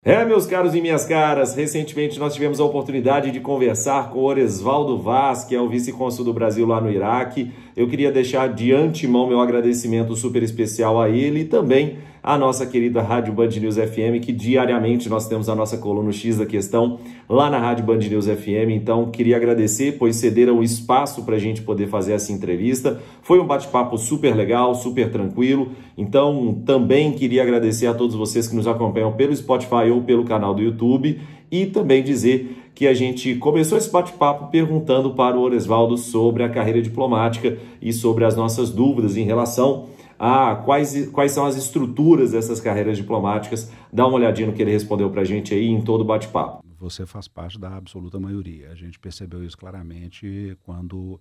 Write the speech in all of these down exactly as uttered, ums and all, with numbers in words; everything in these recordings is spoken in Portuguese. É, meus caros e minhas caras, recentemente nós tivemos a oportunidade de conversar com o Oresvaldo Vaz, que é o vice-cônsul do Brasil lá no Iraque. Eu queria deixar de antemão meu agradecimento super especial a ele e também à nossa querida Rádio Band News F M, que diariamente nós temos a nossa coluna X da Questão lá na Rádio Band News F M. Então, queria agradecer, pois cederam o espaço para a gente poder fazer essa entrevista. Foi um bate-papo super legal, super tranquilo. Então, também queria agradecer a todos vocês que nos acompanham pelo Spotify ou pelo canal do YouTube, e também dizer que a gente começou esse bate-papo perguntando para o Oresvaldo sobre a carreira diplomática e sobre as nossas dúvidas em relação a quais, quais são as estruturas dessas carreiras diplomáticas. Dá uma olhadinha no que ele respondeu para a gente aí em todo o bate-papo. Você faz parte da absoluta maioria. A gente percebeu isso claramente quando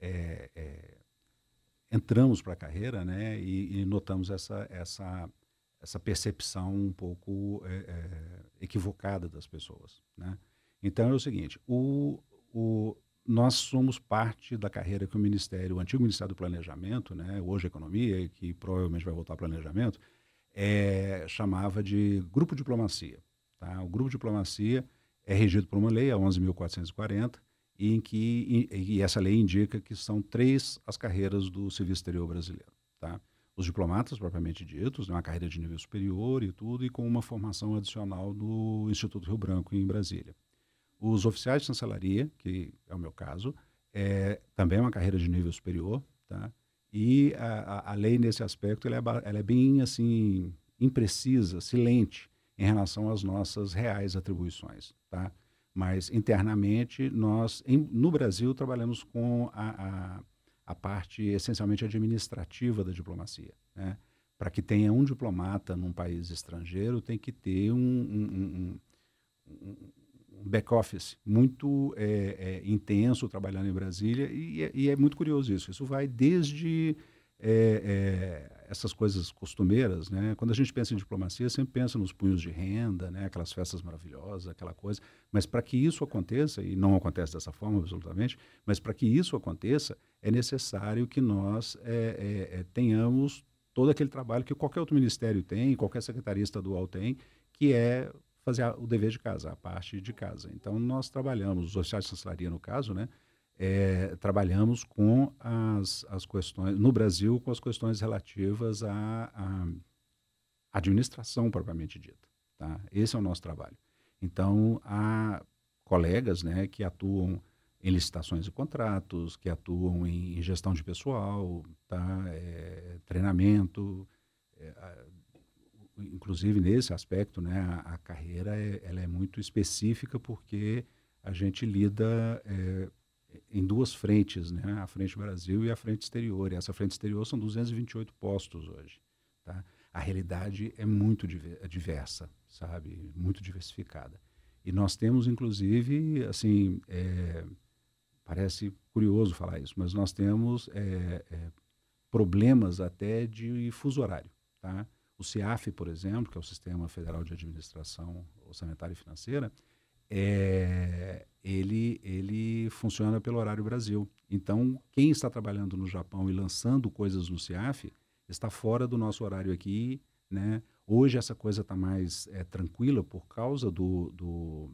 é, é, entramos para a carreira, né, e, e notamos essa... essa... essa percepção um pouco é, é, equivocada das pessoas, né? Então é o seguinte, o, o, nós somos parte da carreira que o Ministério, o antigo Ministério do Planejamento, né, hoje Economia, que provavelmente vai voltar ao Planejamento, é, chamava de Grupo Diplomacia, tá? O Grupo Diplomacia é regido por uma lei, a onze mil quatrocentos e quarenta, e, em que, e, e essa lei indica que são três as carreiras do Serviço Exterior brasileiro, tá? Os diplomatas, propriamente ditos, uma carreira de nível superior e tudo, e com uma formação adicional do Instituto Rio Branco, em Brasília. Os oficiais de chancelaria, que é o meu caso, é também uma carreira de nível superior, tá? E a, a, a lei, nesse aspecto, ela é, ela é bem assim, imprecisa, silente, em relação às nossas reais atribuições, tá? Mas, internamente, nós, em, no Brasil, trabalhamos com a... a a parte essencialmente administrativa da diplomacia, né? Para que tenha um diplomata num país estrangeiro, tem que ter um, um, um, um back-office muito é, é, intenso trabalhando em Brasília, e, e é muito curioso isso. Isso vai desde é, é, essas coisas costumeiras, né? Quando a gente pensa em diplomacia, sempre pensa nos punhos de renda, né? Aquelas festas maravilhosas, aquela coisa. Mas para que isso aconteça, e não acontece dessa forma absolutamente, mas para que isso aconteça, é necessário que nós é, é, é, tenhamos todo aquele trabalho que qualquer outro ministério tem, qualquer secretaria estadual tem, que é fazer a, o dever de casa, a parte de casa. Então, nós trabalhamos, os oficiais de chancelaria, no caso, né, é, trabalhamos com as, as questões, no Brasil, com as questões relativas à, à administração propriamente dita, tá? Esse é o nosso trabalho. Então, há colegas, né, que atuam em licitações e contratos, que atuam em gestão de pessoal, tá? É, treinamento, é, a, inclusive nesse aspecto, né, a, a carreira é, ela é muito específica, porque a gente lida é, em duas frentes, né, a frente Brasil e a frente exterior, e essa frente exterior são duzentos e vinte e oito postos hoje, tá? A realidade é muito diversa, sabe, muito diversificada, e nós temos inclusive, assim, é, parece curioso falar isso, mas nós temos é, é, problemas até de fuso horário, tá? O C I A F, por exemplo, que é o Sistema Federal de Administração Orçamentária e Financeira, é, ele, ele funciona pelo horário Brasil. Então, quem está trabalhando no Japão e lançando coisas no C I A F está fora do nosso horário aqui, né? Hoje essa coisa está mais é, tranquila por causa do... do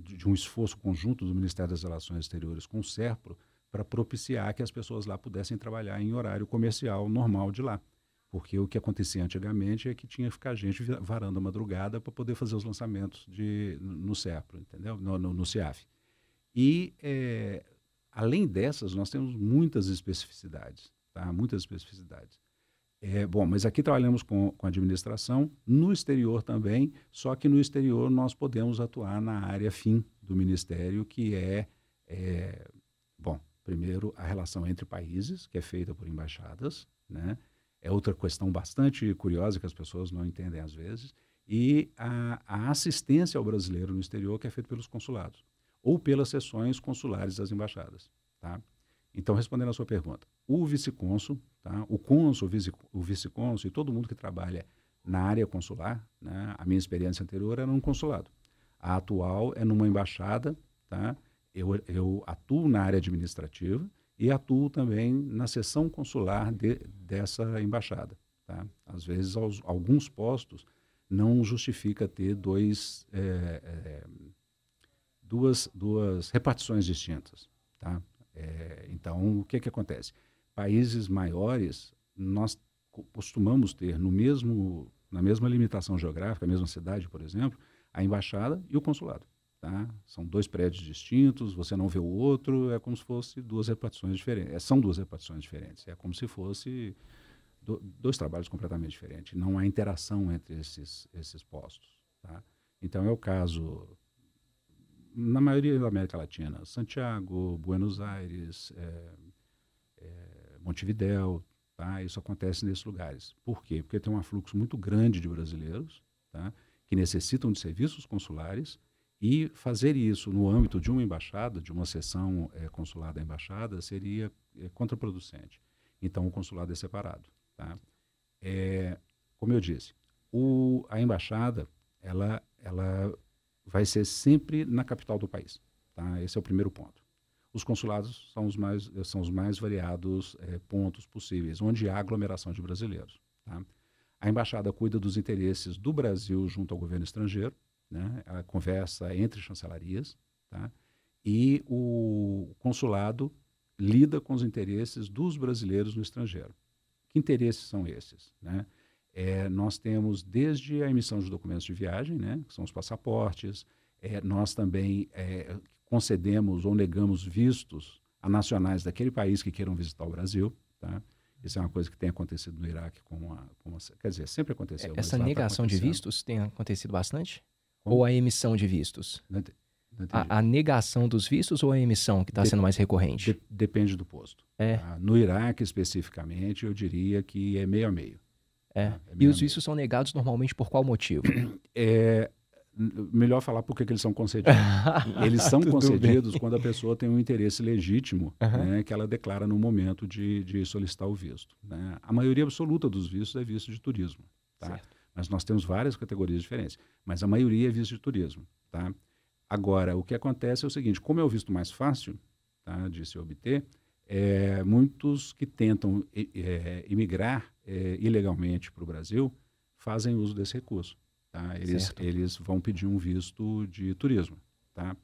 de um esforço conjunto do Ministério das Relações Exteriores com o SERPRO para propiciar que as pessoas lá pudessem trabalhar em horário comercial normal de lá. Porque o que acontecia antigamente é que tinha que ficar gente varando a madrugada para poder fazer os lançamentos de, no SERPRO, entendeu? No, no, no C I A F. E, é, além dessas, nós temos muitas especificidades, tá? Muitas especificidades. É, bom, mas aqui trabalhamos com, com administração, no exterior também, só que no exterior nós podemos atuar na área fim do Ministério, que é, é bom, primeiro a relação entre países, que é feita por embaixadas, né? É outra questão bastante curiosa que as pessoas não entendem às vezes, e a, a assistência ao brasileiro no exterior, que é feita pelos consulados, ou pelas seções consulares das embaixadas, tá? Então, respondendo à sua pergunta, o vice-cônsul, tá? O cônsul, o vice-cônsul e todo mundo que trabalha na área consular, né? A minha experiência anterior era num consulado. A atual é numa embaixada, tá? Eu, eu atuo na área administrativa e atuo também na seção consular de, dessa embaixada, tá? Às vezes, aos, alguns postos não justifica ter dois, é, é, duas, duas repartições distintas. Tá? É, então, o que, que acontece? Países maiores, nós costumamos ter no mesmo, na mesma limitação geográfica, a mesma cidade, por exemplo, a embaixada e o consulado. Tá? São dois prédios distintos, você não vê o outro, é como se fosse duas repartições diferentes. É, são duas repartições diferentes, é como se fosse do, dois trabalhos completamente diferentes. Não há interação entre esses, esses postos. Tá? Então, é o caso, na maioria da América Latina, Santiago, Buenos Aires, é, é, Montevidéu, tá? Isso acontece nesses lugares. Por quê? Porque tem um afluxo muito grande de brasileiros, tá? Que necessitam de serviços consulares, e fazer isso no âmbito de uma embaixada, de uma seção é, consular da embaixada, seria é, contraproducente. Então, o consulado é separado. Tá? É, como eu disse, o, a embaixada ela, ela vai ser sempre na capital do país. Tá? Esse é o primeiro ponto. Os consulados são os mais, são os mais variados é, pontos possíveis, onde há aglomeração de brasileiros. Tá? A embaixada cuida dos interesses do Brasil junto ao governo estrangeiro, né? Ela conversa entre chancelarias, tá? E o consulado lida com os interesses dos brasileiros no estrangeiro. Que interesses são esses? Né? É, nós temos desde a emissão de documentos de viagem, né? Que são os passaportes, é, nós também... É, concedemos ou negamos vistos a nacionais daquele país que queiram visitar o Brasil, tá? Isso é uma coisa que tem acontecido no Iraque com a, com a quer dizer, sempre aconteceu. Essa negação tá de vistos tem acontecido bastante? Como? Ou a emissão de vistos? Não, não a, a negação dos vistos ou a emissão que está sendo mais recorrente? De, depende do posto. É. Tá? No Iraque, especificamente, eu diria que é meio a meio. É. Tá? É meio e os vistos são negados normalmente por qual motivo? É... Melhor falar por que eles são concedidos. Eles são concedidos bem. Quando a pessoa tem um interesse legítimo, uhum. Né, que ela declara no momento de, de solicitar o visto. Né? A maioria absoluta dos vistos é visto de turismo. Tá? Mas nós temos várias categorias diferentes. Mas a maioria é visto de turismo. Tá? Agora, o que acontece é o seguinte, como é o visto mais fácil, tá, de se obter, é, muitos que tentam é, emigrar é, ilegalmente para o Brasil fazem uso desse recurso. Tá? Eles, eles vão pedir um visto de turismo. Tá?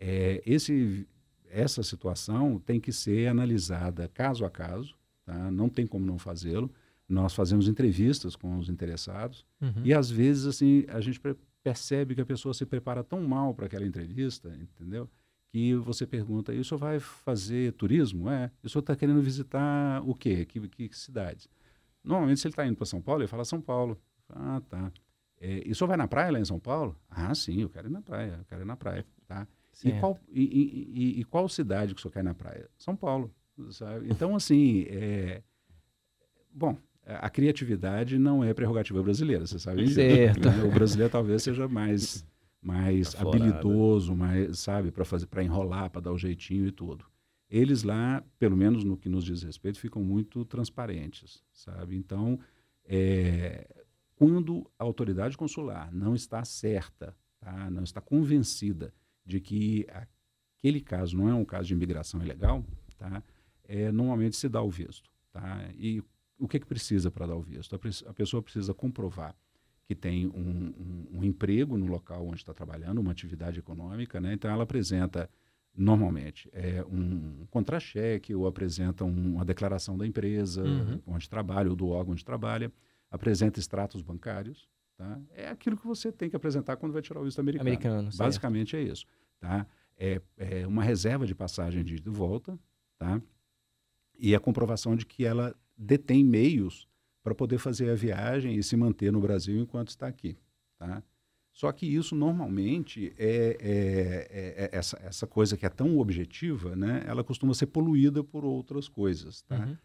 É, esse, essa situação tem que ser analisada caso a caso, tá? Não tem como não fazê-lo. Nós fazemos entrevistas com os interessados, uhum. E às vezes assim, a gente percebe que a pessoa se prepara tão mal para aquela entrevista, entendeu? Que você pergunta, e o senhor vai fazer turismo? É, o senhor está querendo visitar o quê? Que, que, que cidades? Normalmente, se ele está indo para São Paulo, ele fala São Paulo. Ah, tá. É, e o senhor vai na praia lá em São Paulo? Ah, sim, eu quero ir na praia, eu quero ir na praia, tá? E qual, e, e, e qual cidade que o senhor quer ir na praia? São Paulo, sabe? Então, assim, é... bom, a criatividade não é prerrogativa brasileira, você sabe? Certo. O brasileiro talvez seja mais, mais habilidoso, mais, sabe, para fazer, para enrolar, para dar o jeitinho e tudo. Eles lá, pelo menos no que nos diz respeito, ficam muito transparentes, sabe? Então, é... Quando a autoridade consular não está certa, tá? Não está convencida de que aquele caso não é um caso de imigração ilegal, tá? É, normalmente se dá o visto. Tá? E o que, que precisa para dar o visto? A, a pessoa precisa comprovar que tem um, um, um emprego no local onde está trabalhando, uma atividade econômica, né? Então ela apresenta, normalmente, é, um contra-cheque ou apresenta um, uma declaração da empresa, uhum. Onde trabalha ou do órgão onde trabalha, apresenta extratos bancários, tá? É aquilo que você tem que apresentar quando vai tirar o visto americano. Americano, basicamente, certo. É isso, tá? É, é uma reserva de passagem de ida e volta, tá? E a comprovação de que ela detém meios para poder fazer a viagem e se manter no Brasil enquanto está aqui, tá? Só que isso normalmente é, é, é, é essa, essa coisa que é tão objetiva, né? Ela costuma ser poluída por outras coisas, tá? Uhum.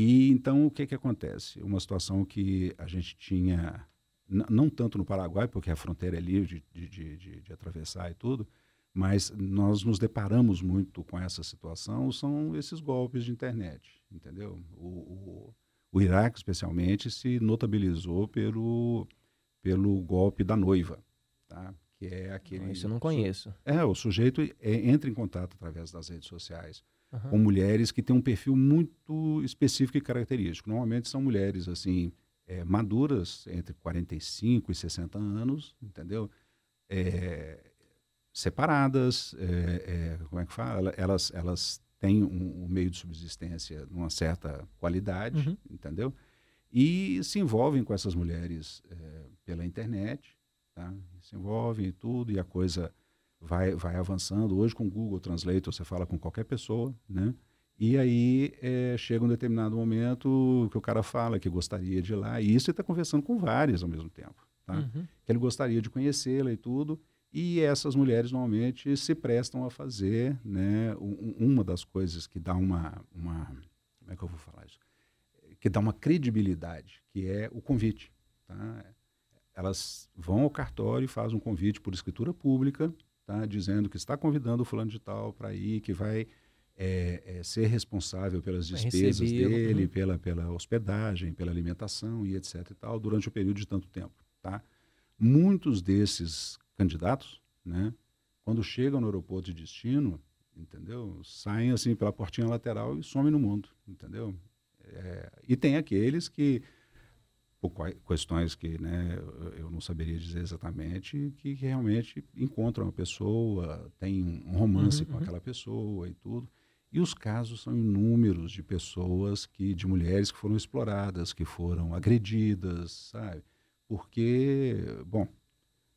E então o que que acontece? Uma situação que a gente tinha, não tanto no Paraguai, porque a fronteira é livre de, de, de, de atravessar e tudo, mas nós nos deparamos muito com essa situação, são esses golpes de internet, entendeu? O, o, o Iraque, especialmente, se notabilizou pelo, pelo golpe da noiva, tá? Que é aquele... Não, isso eu não conheço. É, o sujeito é, entra em contato através das redes sociais, uhum. Com mulheres que têm um perfil muito específico e característico. Normalmente são mulheres assim, é, maduras, entre quarenta e cinco e sessenta anos, entendeu? É, separadas, é, é, como é que fala? Elas, elas têm um, um meio de subsistência numa certa qualidade, uhum. entendeu? E se envolvem com essas mulheres é, pela internet, tá? Se envolvem e tudo, e a coisa vai, vai avançando. Hoje, com o Google Translator, você fala com qualquer pessoa, né? E aí é, chega um determinado momento que o cara fala que gostaria de ir lá, e isso ele está conversando com várias ao mesmo tempo, tá? Uhum. Que ele gostaria de conhecê-la e tudo, e essas mulheres normalmente se prestam a fazer, né, um, uma das coisas que dá uma, uma... Como é que eu vou falar isso? Que dá uma credibilidade, que é o convite, tá? Elas vão ao cartório e fazem um convite por escritura pública, tá? Dizendo que está convidando o fulano de tal para ir, que vai... É, é ser responsável pelas despesas recebido. dele, uhum. pela, pela hospedagem, pela alimentação e etc e tal, durante o um período de tanto tempo, tá? Muitos desses candidatos, né, quando chegam no aeroporto de destino, entendeu? Saem assim pela portinha lateral e somem no mundo, entendeu? É, e tem aqueles que, por questões que, né, eu não saberia dizer exatamente, que, que realmente encontram a pessoa, tem um romance uhum, com uhum. aquela pessoa e tudo. E os casos são inúmeros de pessoas, que, de mulheres que foram exploradas, que foram agredidas, sabe? Porque, bom,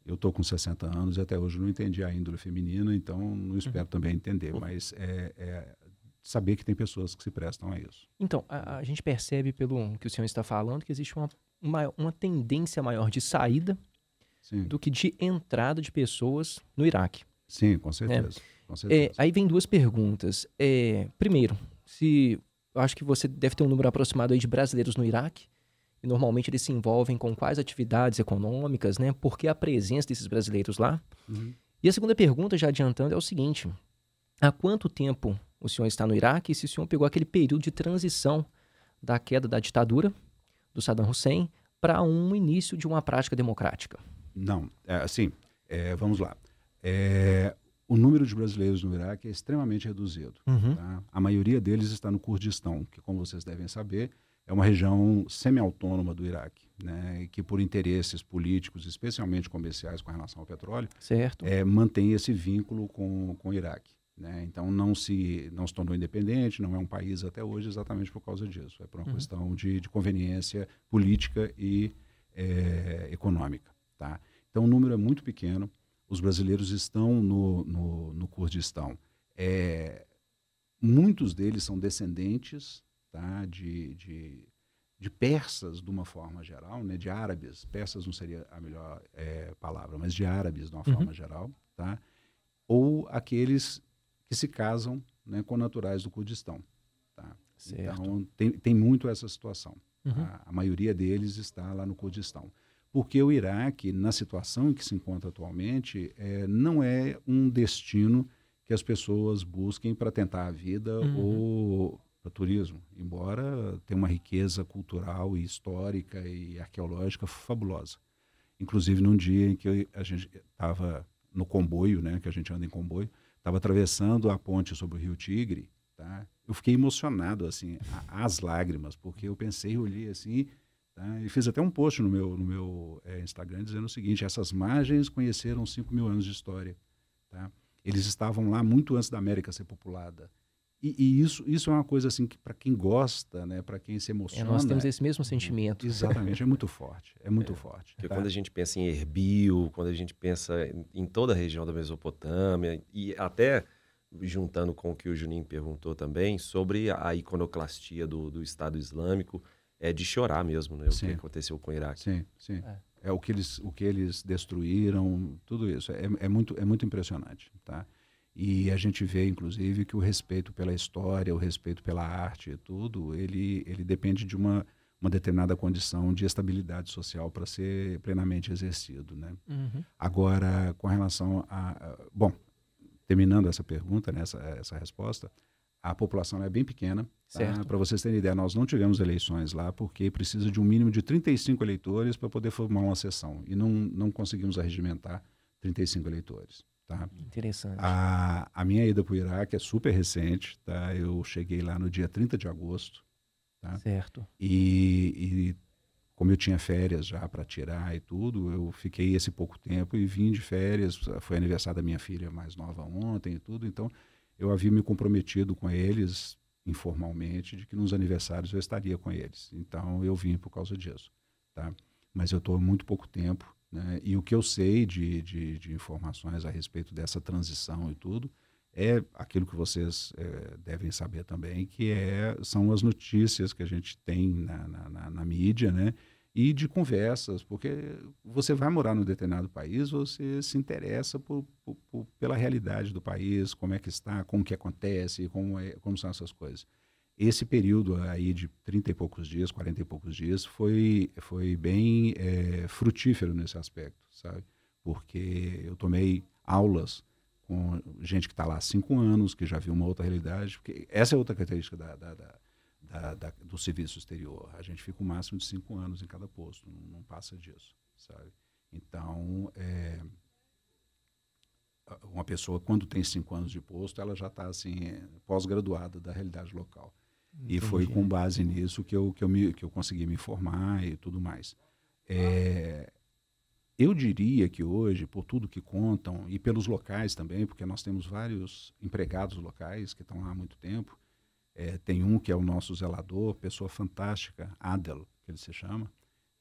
eu estou com sessenta anos e até hoje não entendi a índole feminina, então não espero também entender, mas é, é saber que tem pessoas que se prestam a isso. Então, a, a gente percebe pelo que o senhor está falando que existe uma, uma, uma tendência maior de saída Sim. do que de entrada de pessoas no Iraque. Sim, com certeza. É. É, aí vem duas perguntas. É, primeiro, se eu acho que você deve ter um número aproximado aí de brasileiros no Iraque, e normalmente eles se envolvem com quais atividades econômicas, né? Por que a presença desses brasileiros lá? Uhum. E a segunda pergunta, já adiantando, é o seguinte: há quanto tempo o senhor está no Iraque, e se o senhor pegou aquele período de transição da queda da ditadura do Saddam Hussein para um início de uma prática democrática? Não, é, assim, é, vamos lá. É... O número de brasileiros no Iraque é extremamente reduzido. Uhum. Tá? A maioria deles está no Kurdistão, que, como vocês devem saber, é uma região semi-autônoma do Iraque, né? Que, por interesses políticos, especialmente comerciais com relação ao petróleo, certo. É, mantém esse vínculo com, com o Iraque, né? Então, não se, não se tornou independente, não é um país até hoje exatamente por causa disso. É por uma uhum. questão de, de conveniência política e é, econômica. Tá? Então, o número é muito pequeno. Os brasileiros estão no, no, no Kurdistão. É, muitos deles são descendentes, tá, de, de, de persas, de uma forma geral, né, de árabes. Persas não seria a melhor é, palavra, mas de árabes, de uma uhum. forma geral. Tá? Ou aqueles que se casam, né, com naturais do Kurdistão. Tá? Então, tem, tem muito essa situação. Uhum. Tá? A maioria deles está lá no Kurdistão. Porque o Iraque, na situação em que se encontra atualmente, é, não é um destino que as pessoas busquem para tentar a vida uhum. ou para turismo, embora tenha uma riqueza cultural e histórica e arqueológica fabulosa. Inclusive, num dia em que eu, a gente estava no comboio, né, que a gente anda em comboio, estava atravessando a ponte sobre o rio Tigre, tá? Eu fiquei emocionado, assim, às lágrimas, porque eu pensei, olhei assim... Tá? E fiz até um post no meu, no meu é, Instagram dizendo o seguinte: essas margens conheceram cinco mil anos de história. Tá? Eles estavam lá muito antes da América ser populada. E, e isso, isso é uma coisa assim que, para quem gosta, né, para quem se emociona... É, nós temos esse mesmo sentimento. Exatamente, é muito forte, é muito é, forte. Porque tá? Quando a gente pensa em Erbil, quando a gente pensa em, em toda a região da Mesopotâmia, e até juntando com o que o Juninho perguntou também, sobre a iconoclastia do, do Estado Islâmico... É de chorar mesmo, né? O sim. que aconteceu com o Iraque. Sim, sim. É, é o, que eles, o que eles destruíram, tudo isso. É, é, muito, é muito impressionante, tá? E a gente vê, inclusive, que o respeito pela história, o respeito pela arte e tudo, ele, ele depende de uma, uma determinada condição de estabilidade social para ser plenamente exercido, né? Uhum. Agora, com relação a... a bom, terminando essa pergunta, né, essa, essa resposta... A população é bem pequena, tá? Para vocês terem ideia, nós não tivemos eleições lá porque precisa de um mínimo de trinta e cinco eleitores para poder formar uma sessão. E não, não conseguimos arregimentar trinta e cinco eleitores. Tá? Interessante. A, a minha ida para o Iraque é super recente. Tá? Eu cheguei lá no dia trinta de agosto. Tá? Certo. E, e Como eu tinha férias já para tirar e tudo, eu fiquei esse pouco tempo e vim de férias. Foi aniversário da minha filha mais nova ontem e tudo. Então, eu havia me comprometido com eles, informalmente, de que nos aniversários eu estaria com eles. Então, eu vim por causa disso. Tá? Mas eu estou há muito pouco tempo. Né? E o que eu sei de, de, de informações a respeito dessa transição e tudo é aquilo que vocês é, devem saber também, que é, são as notícias que a gente tem na, na, na, na mídia, né? E de conversas, porque você vai morar num determinado país, você se interessa por, por, por, pela realidade do país, como é que está, como que acontece, como, é, como são essas coisas. Esse período aí de trinta e poucos dias, quarenta e poucos dias, foi, foi bem é, frutífero nesse aspecto, sabe? Porque eu tomei aulas com gente que está lá há cinco anos, que já viu uma outra realidade, porque essa é outra característica da, da, da, da, da, do serviço exterior. A gente fica o máximo de cinco anos em cada posto, não, não passa disso, sabe? Então, é, uma pessoa, quando tem cinco anos de posto, ela já está assim, pós-graduada da realidade local. Entendi. E foi com base nisso que eu, que eu, me, que eu consegui me formar e tudo mais. É... Ah. Eu diria que hoje, por tudo que contam, e pelos locais também, porque nós temos vários empregados locais que estão lá há muito tempo, é, tem um que é o nosso zelador, pessoa fantástica, Adel, que ele se chama,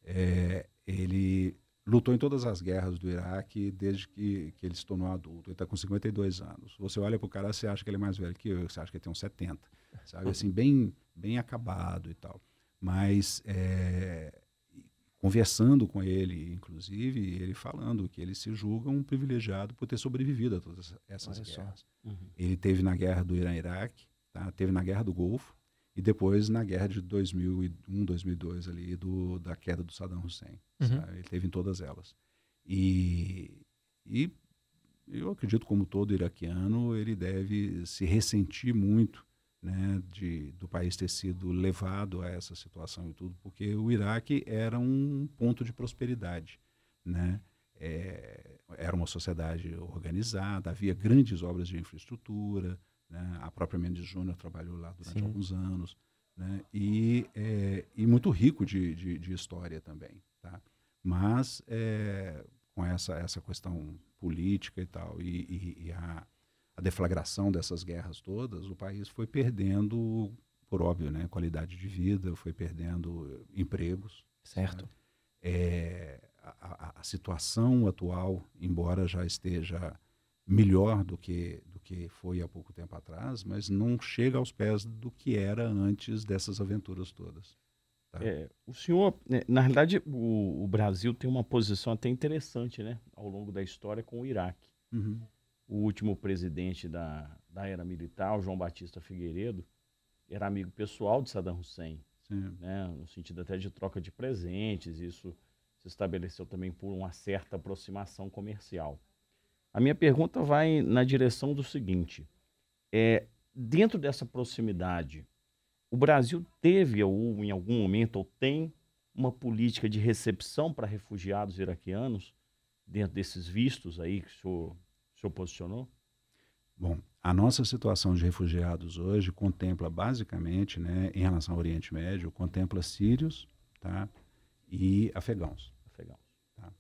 é, ele lutou em todas as guerras do Iraque desde que, que ele se tornou adulto, ele está com cinquenta e dois anos. Você olha para o cara, você acha que ele é mais velho que eu, você acha que ele tem uns setenta, sabe, assim, bem, bem acabado e tal, mas... É, conversando com ele, inclusive, ele falando que ele se julga um privilegiado por ter sobrevivido a todas essas Olha guerras. Uhum. Ele teve na guerra do Irã-Iraque, tá? Teve na guerra do Golfo e depois na guerra de dois mil e um, dois mil e dois, ali, do, da queda do Saddam Hussein. Uhum. Sabe? Ele teve em todas elas. E, e eu acredito, como todo iraquiano, ele deve se ressentir muito, né, de, do país ter sido levado a essa situação e tudo, porque o Iraque era um ponto de prosperidade, né? É, era uma sociedade organizada, havia grandes obras de infraestrutura, né? A própria Mendes Júnior trabalhou lá durante Sim. alguns anos, né? E, é, e muito rico de, de, de história também, tá? Mas é, com essa, essa questão política e tal, e, e, e a a deflagração dessas guerras todas, o país foi perdendo, por óbvio, né, qualidade de vida, foi perdendo empregos. Certo. É, a, a, a situação atual, embora já esteja melhor do que, do que foi há pouco tempo atrás, mas não chega aos pés do que era antes dessas aventuras todas. Tá? É, o senhor, na realidade, o, o Brasil tem uma posição até interessante, né, ao longo da história com o Iraque. Uhum. O último presidente da, da era militar, o João Batista Figueiredo, era amigo pessoal de Saddam Hussein, né? No sentido até de troca de presentes, isso se estabeleceu também por uma certa aproximação comercial. A minha pergunta vai na direção do seguinte, é, dentro dessa proximidade, o Brasil teve ou em algum momento ou tem uma política de recepção para refugiados iraquianos dentro desses vistos aí que o senhor... O senhor posicionou? Bom, a nossa situação de refugiados hoje contempla basicamente, né, em relação ao Oriente Médio, contempla sírios, tá, e afegãos. Afegãos. Tá?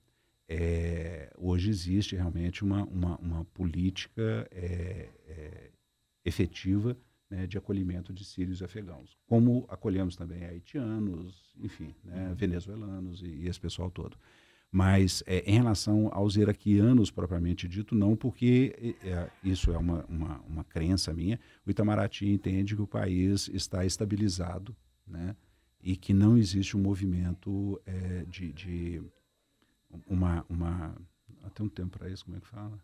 É, hoje existe realmente uma, uma, uma política é, é, efetiva, né, de acolhimento de sírios e afegãos, como acolhemos também haitianos, enfim, né, venezuelanos e, e esse pessoal todo. Mas é, em relação aos iraquianos propriamente dito, não, porque é, isso é uma, uma, uma crença minha. O Itamaraty entende que o país está estabilizado, né, e que não existe um movimento é, de, de uma, uma... Até um tempo para isso, como é que fala?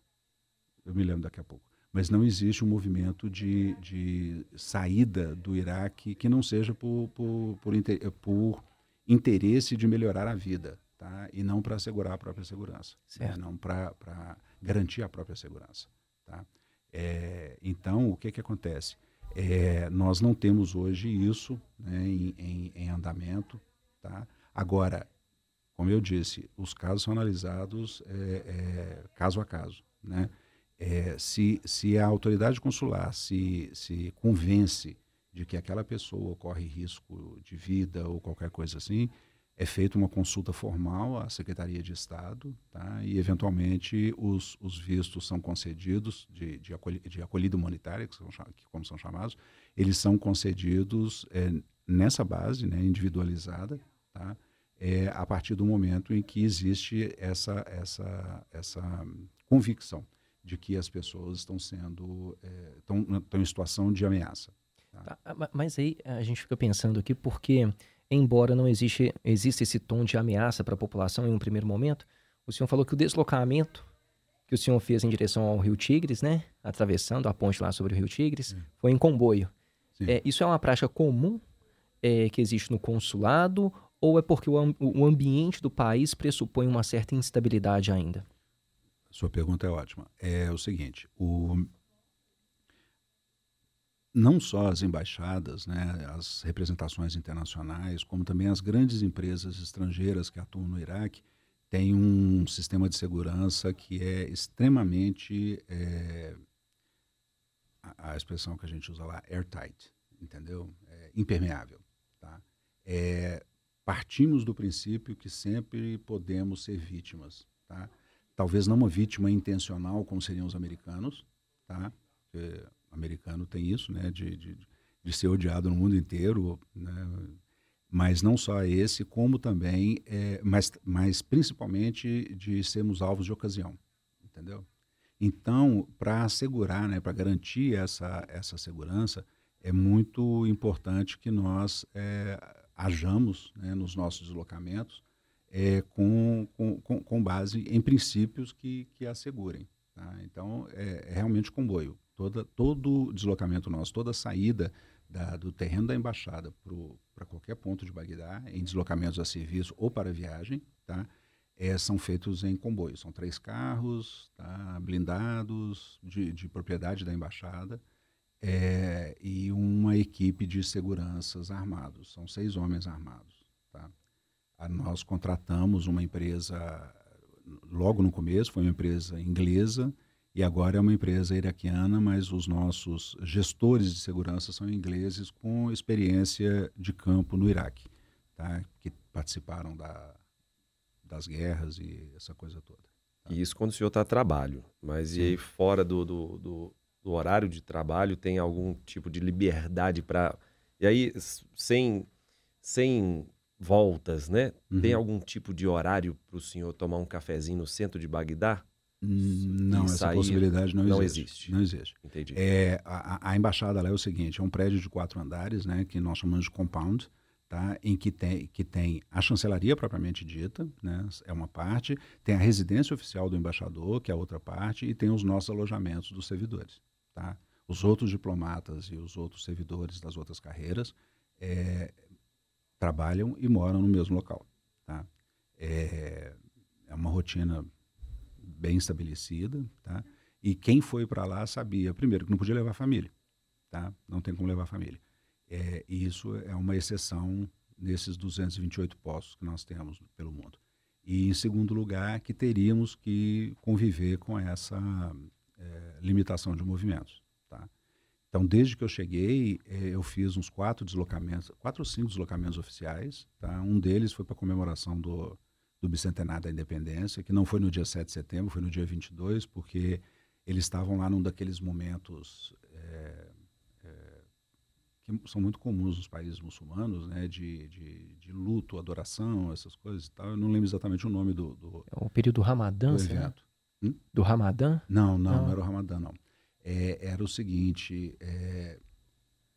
Eu me lembro daqui a pouco. Mas não existe um movimento de, de saída do Iraque que não seja por, por, por, inter, por interesse de melhorar a vida. Tá? E não para assegurar a própria segurança, né? Não para garantir a própria segurança. Tá? É, então, o que, que acontece? É, nós não temos hoje isso, né, em, em, em andamento. Tá? Agora, como eu disse, os casos são analisados é, é, caso a caso. Né? É, se, se a autoridade consular se, se convence de que aquela pessoa corre risco de vida ou qualquer coisa assim, é feita uma consulta formal à Secretaria de Estado, tá? E, eventualmente, os, os vistos são concedidos, de, de, acolh de acolhida humanitária, que são, que, como são chamados, eles são concedidos é, nessa base, né, individualizada, tá? É, a partir do momento em que existe essa, essa, essa convicção de que as pessoas estão sendo, é, estão, estão em situação de ameaça. Tá? Mas aí a gente fica pensando aqui porque... Embora não existe, exista esse tom de ameaça para a população em um primeiro momento, o senhor falou que o deslocamento que o senhor fez em direção ao Rio Tigres, né, atravessando a ponte lá sobre o Rio Tigres, sim, foi em comboio. É, isso é uma prática comum é, que existe no consulado ou é porque o, o ambiente do país pressupõe uma certa instabilidade ainda? Sua pergunta é ótima. É o seguinte, o... não só as embaixadas, né, as representações internacionais, como também as grandes empresas estrangeiras que atuam no Iraque, têm um sistema de segurança que é extremamente, é, a, a expressão que a gente usa lá, airtight, entendeu? É, impermeável. Tá? É, partimos do princípio que sempre podemos ser vítimas. Tá? Talvez não uma vítima intencional, como seriam os americanos, tá? Porque, americano tem isso, né, de, de, de ser odiado no mundo inteiro, né, mas não só esse, como também, é, mas, mas principalmente de sermos alvos de ocasião, entendeu? Então, para assegurar, né, para garantir essa, essa segurança, é muito importante que nós é, ajamos, né, nos nossos deslocamentos é, com, com, com base em princípios que, que assegurem. Tá? Então, é, é realmente comboio. Toda, todo deslocamento nosso, toda saída da, do terreno da embaixada para qualquer ponto de Bagdá, em deslocamentos a serviço ou para viagem, tá? É, são feitos em comboio. São três carros, tá? Blindados, de, de propriedade da embaixada, é, e uma equipe de seguranças armados. São seis homens armados. Tá? A, nós contratamos uma empresa, logo no começo, foi uma empresa inglesa, e agora é uma empresa iraquiana, mas os nossos gestores de segurança são ingleses com experiência de campo no Iraque, tá? Que participaram da, das guerras e essa coisa toda. Tá? E isso quando o senhor está a trabalho, mas sim, e aí fora do, do, do, do horário de trabalho tem algum tipo de liberdade para... E aí, sem, sem voltas, né? Uhum. Tem algum tipo de horário para o senhor tomar um cafezinho no centro de Bagdá? Não, essa possibilidade não, não existe. existe. Não existe. Entendi. É, a, a embaixada lá é o seguinte, é um prédio de quatro andares, né, que nós chamamos de compound, tá, em que tem, que tem a chancelaria propriamente dita, né, é uma parte, tem a residência oficial do embaixador, que é a outra parte, e tem os nossos alojamentos dos servidores. Tá? Os outros diplomatas e os outros servidores das outras carreiras é, trabalham e moram no mesmo local. Tá? É, é uma rotina... bem estabelecida, tá? E quem foi para lá sabia, primeiro, que não podia levar a família, tá? Não tem como levar a família. É, e isso é uma exceção nesses duzentos e vinte e oito postos que nós temos pelo mundo. E, em segundo lugar, que teríamos que conviver com essa é, limitação de movimentos, tá? Então, desde que eu cheguei, é, eu fiz uns quatro deslocamentos, quatro ou cinco deslocamentos oficiais, tá? Um deles foi para a comemoração do... do bicentenário da independência, que não foi no dia sete de setembro, foi no dia vinte e dois, porque eles estavam lá num daqueles momentos é, é, que são muito comuns nos países muçulmanos, né, de, de, de luto, adoração, essas coisas e tal. Eu não lembro exatamente o nome do... do é o período do Ramadã, do evento. Né? Hum? Do Ramadã? Não, não, não, não era o Ramadã, não. É, era o seguinte, é,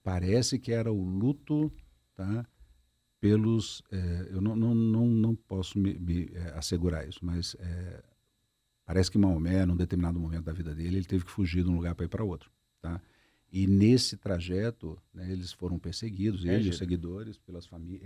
parece que era o luto, tá? Pelos, eh, eu não, não, não, não posso me, me eh, assegurar isso, mas eh, parece que Maomé, num determinado momento da vida dele, ele teve que fugir de um lugar para ir para outro, tá? E nesse trajeto, né, eles foram perseguidos, é, ele, os seguidores pelas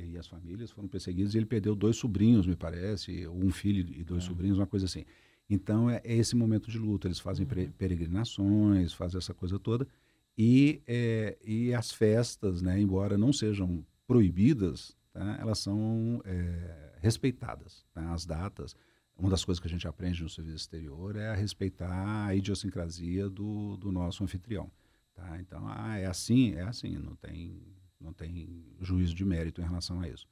e as famílias foram perseguidos, e ele perdeu dois sobrinhos, me parece, ou um filho e dois é. sobrinhos, uma coisa assim. Então é, é esse momento de luta, eles fazem uhum. peregrinações, fazem essa coisa toda, e, é, e as festas, né, embora não sejam proibidas, tá? Elas são é, respeitadas, tá? As datas. Uma das coisas que a gente aprende no serviço exterior é a respeitar a idiosincrasia do, do nosso anfitrião. Tá? Então, ah, é assim, é assim, não tem, não tem juízo de mérito em relação a isso.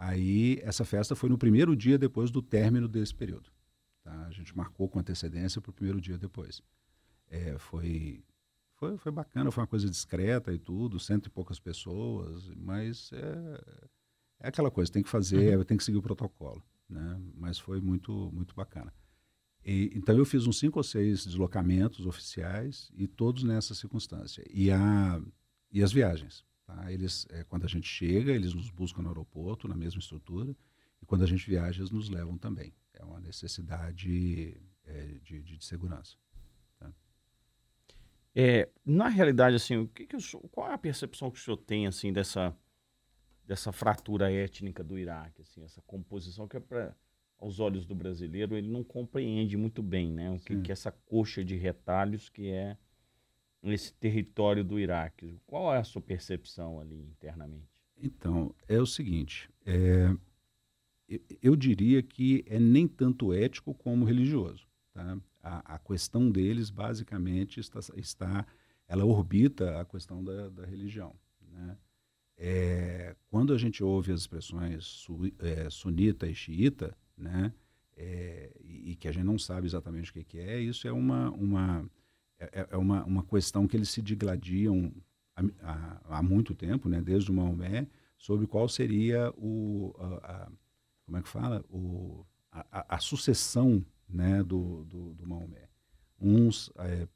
Aí, essa festa foi no primeiro dia depois do término desse período. Tá? A gente marcou com antecedência para o primeiro dia depois. É, foi, foi, foi bacana, foi uma coisa discreta e tudo, cento e poucas pessoas, mas é, é aquela coisa, tem que fazer, uhum. tem que seguir o protocolo. Né? Mas foi muito, muito bacana. E, então, eu fiz uns cinco ou seis deslocamentos oficiais e todos nessa circunstância. E, a, e as viagens. Tá? Eles, é, quando a gente chega, eles nos buscam no aeroporto, na mesma estrutura, e quando a gente viaja, eles nos levam também. É uma necessidade é, de, de, de segurança. Tá? É, na realidade, assim, o que que eu sou, qual é a percepção que o senhor tem assim, dessa, dessa fratura étnica do Iraque? Assim, essa composição que é para... aos olhos do brasileiro, ele não compreende muito bem, né? O que, que é essa coxa de retalhos que é esse território do Iraque. Qual é a sua percepção ali internamente? Então, é o seguinte, é, eu diria que é nem tanto ético como religioso. Tá? A, a questão deles, basicamente, está, está, ela orbita a questão da, da religião, né? É, quando a gente ouve as expressões su, é, sunita e xiita, né? É, e, e que a gente não sabe exatamente o que, que é, isso é uma, uma, é, é uma, uma questão que eles se digladiam há, há, há muito tempo, né? Desde o Maomé, sobre qual seria o, a, a, como é que fala? O, a, a sucessão, né? do, do, do Maomé. Uns é,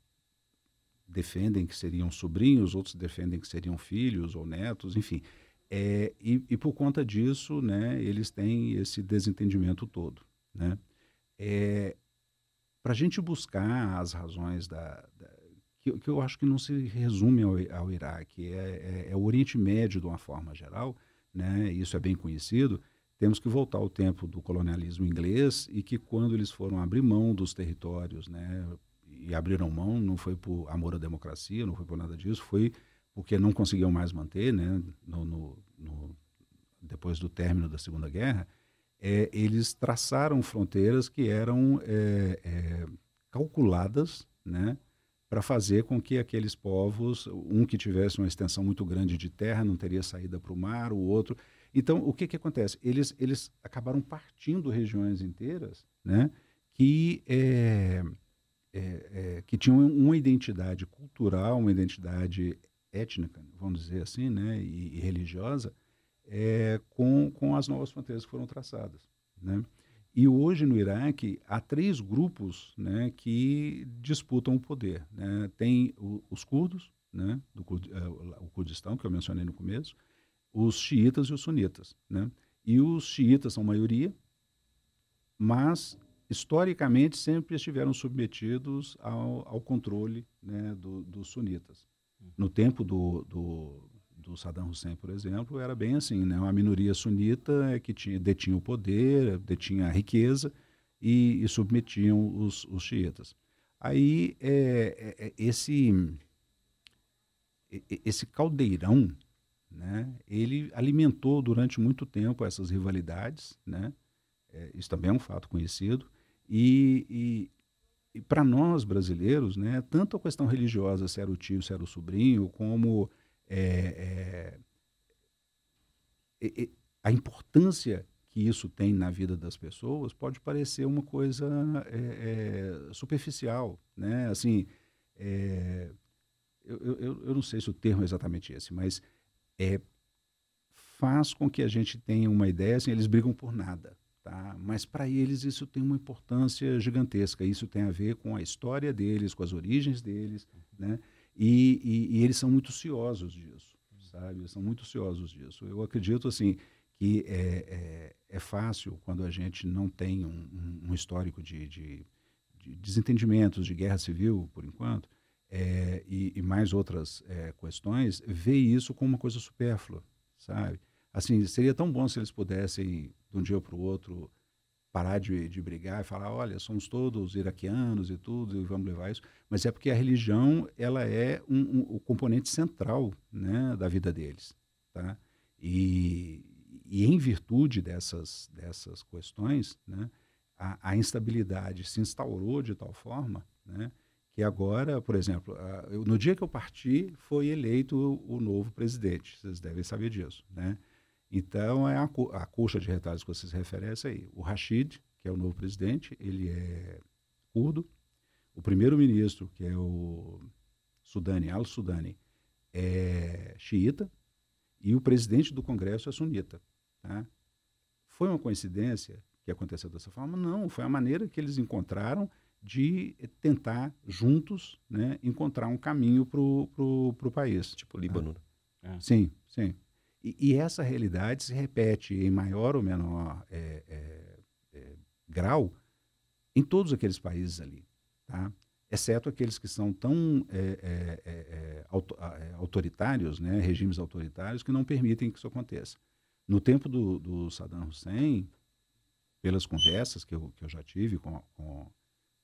defendem que seriam sobrinhos, outros defendem que seriam filhos ou netos, enfim... É, e, e por conta disso, né, eles têm esse desentendimento todo, né? É, para a gente buscar as razões da, da que, que eu acho que não se resume ao, ao Iraque, é, é, é o Oriente Médio de uma forma geral, né? Isso é bem conhecido. Temos que voltar ao tempo do colonialismo inglês e que quando eles foram abrir mão dos territórios, né, e abriram mão, não foi por amor à democracia, não foi por nada disso, foi porque não conseguiam mais manter, né, no, no, no, depois do término da Segunda Guerra, é, eles traçaram fronteiras que eram é, é, calculadas, né, para fazer com que aqueles povos, um que tivesse uma extensão muito grande de terra, não teria saída para o mar, o outro... Então, o que, que acontece? Eles, eles acabaram partindo regiões inteiras, né, que... É, é, é, que tinham uma identidade cultural, uma identidade... étnica, vamos dizer assim, né, e, e religiosa, é, com, com as novas fronteiras que foram traçadas, né? E hoje no Iraque há três grupos, né, que disputam o poder, né? Tem o, os curdos, né, do, o Kurdistão, que eu mencionei no começo, os xiitas e os sunitas, né? E os xiitas são maioria, mas historicamente sempre estiveram submetidos ao, ao controle, né, do, dos sunitas. No tempo do, do, do Saddam Hussein, por exemplo, era bem assim, né? Uma minoria sunita que tinha, detinha o poder, detinha a riqueza e, e submetiam os, os xiitas. Aí é, é, esse, é, esse caldeirão, né? Ele alimentou durante muito tempo essas rivalidades, né? É, isso também é um fato conhecido e... e E para nós, brasileiros, né, tanto a questão religiosa, se era o tio, se era o sobrinho, como é, é, é, a importância que isso tem na vida das pessoas, pode parecer uma coisa é, é, superficial, né? Assim, é, eu, eu, eu não sei se o termo é exatamente esse, mas é, faz com que a gente tenha uma ideia, assim, eles brigam por nada. Tá? Mas para eles isso tem uma importância gigantesca, isso tem a ver com a história deles, com as origens deles, né? E, e, e eles são muito ciosos disso, sabe? Eles são muito ciosos disso. Eu acredito assim, que é, é, é fácil quando a gente não tem um, um histórico de, de, de desentendimentos, de guerra civil, por enquanto, é, e, e mais outras é, questões, ver isso como uma coisa supérflua, sabe? Assim, seria tão bom se eles pudessem, de um dia para o outro, parar de, de brigar e falar, olha, somos todos iraquianos e tudo, e vamos levar isso. Mas é porque a religião, ela é um, um, o componente central, né, da vida deles. Tá? E, e em virtude dessas, dessas questões, né, a, a instabilidade se instaurou de tal forma, né, que agora, por exemplo, a, eu, no dia que eu parti, foi eleito o, o novo presidente. Vocês devem saber disso, né? Então, é a, a coxa de retalhos que você se refere a essa aí. O Rashid, que é o novo presidente, ele é curdo. O primeiro-ministro, que é o Sudani, Al-Sudani, é xiita. E o presidente do Congresso é sunita. Tá? Foi uma coincidência que aconteceu dessa forma? Não, foi a maneira que eles encontraram de tentar juntos, né, encontrar um caminho para o país. Tipo o Líbano. Ah. É. Sim, sim. E, e essa realidade se repete em maior ou menor é, é, é, grau em todos aqueles países ali, tá? Exceto aqueles que são tão é, é, é, auto, é, autoritários, né, regimes autoritários, que não permitem que isso aconteça. No tempo do, do Saddam Hussein, pelas conversas que eu, que eu já tive com, com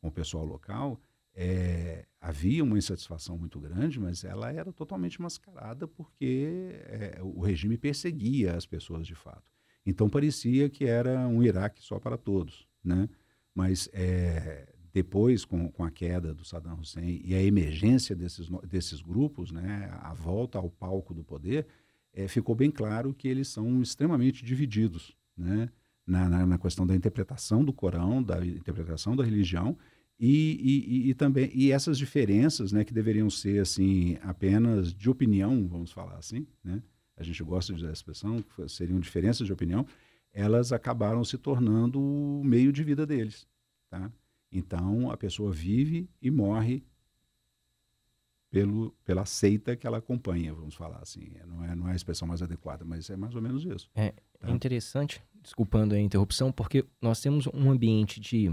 com o pessoal local, é, havia uma insatisfação muito grande, mas ela era totalmente mascarada porque é, o regime perseguia as pessoas de fato. Então parecia que era um Iraque só para todos, né? Mas é, depois, com, com a queda do Saddam Hussein e a emergência desses, desses grupos, né, a volta ao palco do poder, é, ficou bem claro que eles são extremamente divididos, né? Na, na, na questão da interpretação do Corão, da interpretação da religião e, e, e também e essas diferenças, né, que deveriam ser assim apenas de opinião, vamos falar assim, né? A gente gosta de usar a expressão que seriam diferenças de opinião, elas acabaram se tornando o meio de vida deles, tá? Então a pessoa vive e morre Pelo, pela seita que ela acompanha, vamos falar assim. Não é, não é a expressão mais adequada, mas é mais ou menos isso. É, tá? É interessante, desculpando a interrupção, porque nós temos um ambiente de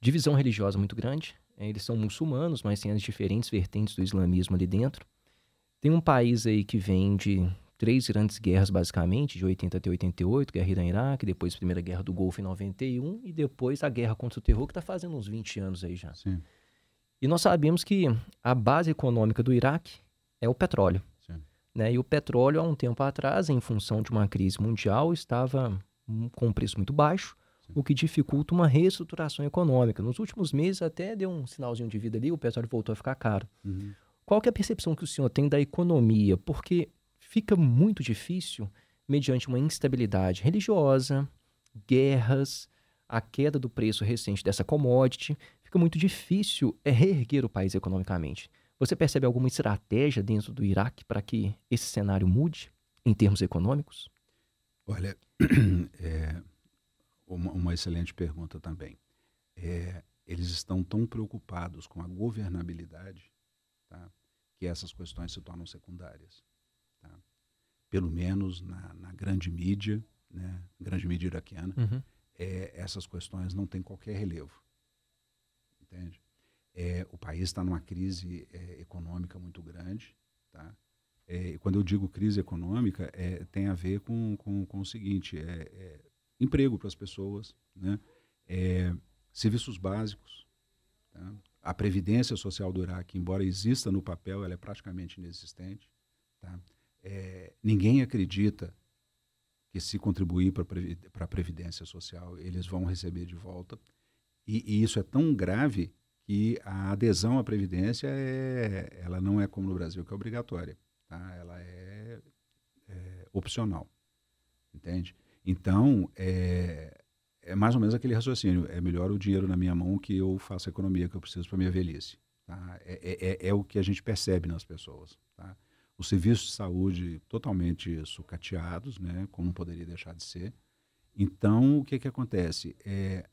divisão religiosa muito grande. Eles são muçulmanos, mas tem as diferentes vertentes do islamismo ali dentro. Tem um país aí que vem de três grandes guerras, basicamente, de oitenta até oitenta e oito, guerra Irã-Iraque, depois a Primeira Guerra do Golfo em noventa e um, e depois a guerra contra o terror, que está fazendo uns vinte anos aí já. Sim. E nós sabemos que a base econômica do Iraque é o petróleo. Sim. Né? E o petróleo, há um tempo atrás, em função de uma crise mundial, estava com um preço muito baixo, sim, o que dificulta uma reestruturação econômica. Nos últimos meses até deu um sinalzinho de vida ali, o petróleo voltou a ficar caro. Uhum. Qual que é a percepção que o senhor tem da economia? Porque fica muito difícil, mediante uma instabilidade religiosa, guerras, a queda do preço recente dessa commodity, fica muito difícil é reerguer o país economicamente. Você percebe alguma estratégia dentro do Iraque para que esse cenário mude em termos econômicos? Olha, é uma, uma excelente pergunta também. É, eles estão tão preocupados com a governabilidade, tá, que essas questões se tornam secundárias. Tá? Pelo menos na, na grande mídia, né, grande mídia iraquiana, uhum, é, essas questões não têm qualquer relevo. Entende? É, o país está numa crise é, econômica muito grande, tá? É, e quando eu digo crise econômica, é, tem a ver com, com, com o seguinte, é, é, emprego para as pessoas, né? É, serviços básicos, tá? A previdência social do Iraque, embora exista no papel, ela é praticamente inexistente, tá? É, ninguém acredita que se contribuir para previ- a previdência social, eles vão receber de volta. E, e isso é tão grave que a adesão à Previdência, é, ela não é como no Brasil, que é obrigatória. Tá? Ela é, é opcional, entende? Então, é, é mais ou menos aquele raciocínio. É melhor o dinheiro na minha mão que eu faça a economia que eu preciso para a minha velhice. Tá? É, é, é o que a gente percebe nas pessoas. Tá? Os serviços de saúde totalmente sucateados, né? Como não poderia deixar de ser. Então, o que, que acontece? É...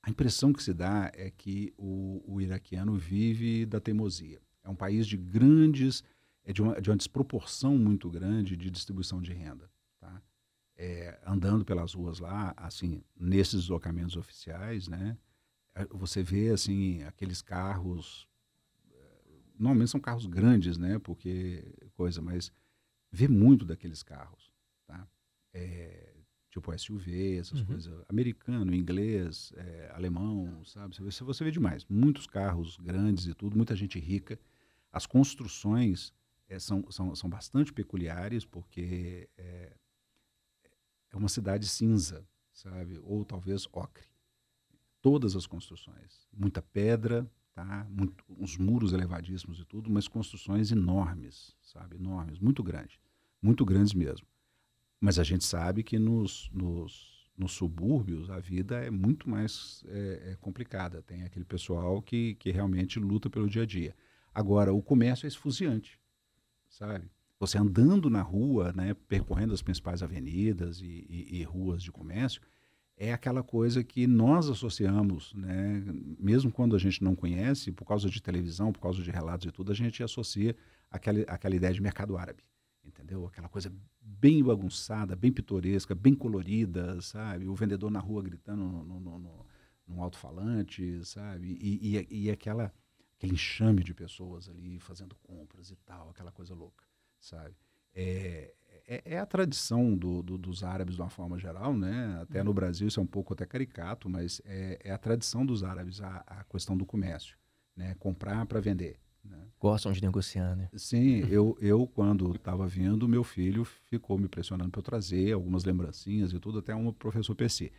A impressão que se dá é que o, o iraquiano vive da teimosia. É um país de grandes, é de uma, de uma desproporção muito grande de distribuição de renda. Tá? É, andando pelas ruas lá, assim, nesses deslocamentos oficiais, né, você vê assim, aqueles carros, normalmente são carros grandes, né, porque coisa, mas vê muito daqueles carros. Tá? É, tipo S U V, essas uhum. coisas, americano, inglês, é, alemão, sabe? Você vê, você vê demais. Muitos carros grandes e tudo, muita gente rica. As construções é, são, são, são bastante peculiares, porque é, é uma cidade cinza, sabe? Ou talvez ocre. Todas as construções. Muita pedra, tá? Muito, uns muros elevadíssimos e tudo, mas construções enormes, sabe? Enormes, muito grandes. Muito grandes mesmo. Mas a gente sabe que nos, nos, nos subúrbios a vida é muito mais é, é complicada. Tem aquele pessoal que, que realmente luta pelo dia a dia. Agora, o comércio é esfuziante, sabe? Você andando na rua, né, percorrendo as principais avenidas e, e, e ruas de comércio, é aquela coisa que nós associamos, né, mesmo quando a gente não conhece, por causa de televisão, por causa de relatos e tudo, a gente associa aquela, aquela ideia de mercado árabe, entendeu? Aquela coisa bem bagunçada, bem pitoresca, bem colorida, sabe? O vendedor na rua gritando no, no, no, no, no alto-falante, sabe? E, e, e aquela, aquele enxame de pessoas ali fazendo compras e tal, aquela coisa louca, sabe? É, é, é a tradição do, do, dos árabes de uma forma geral, né? Até no Brasil isso é um pouco até caricato, mas é, é a tradição dos árabes a, a questão do comércio, né? Comprar para vender, né? Gostam de negociar, né? Sim, eu, eu quando estava vindo, meu filho ficou me pressionando para eu trazer algumas lembrancinhas e tudo, até um professor Percy.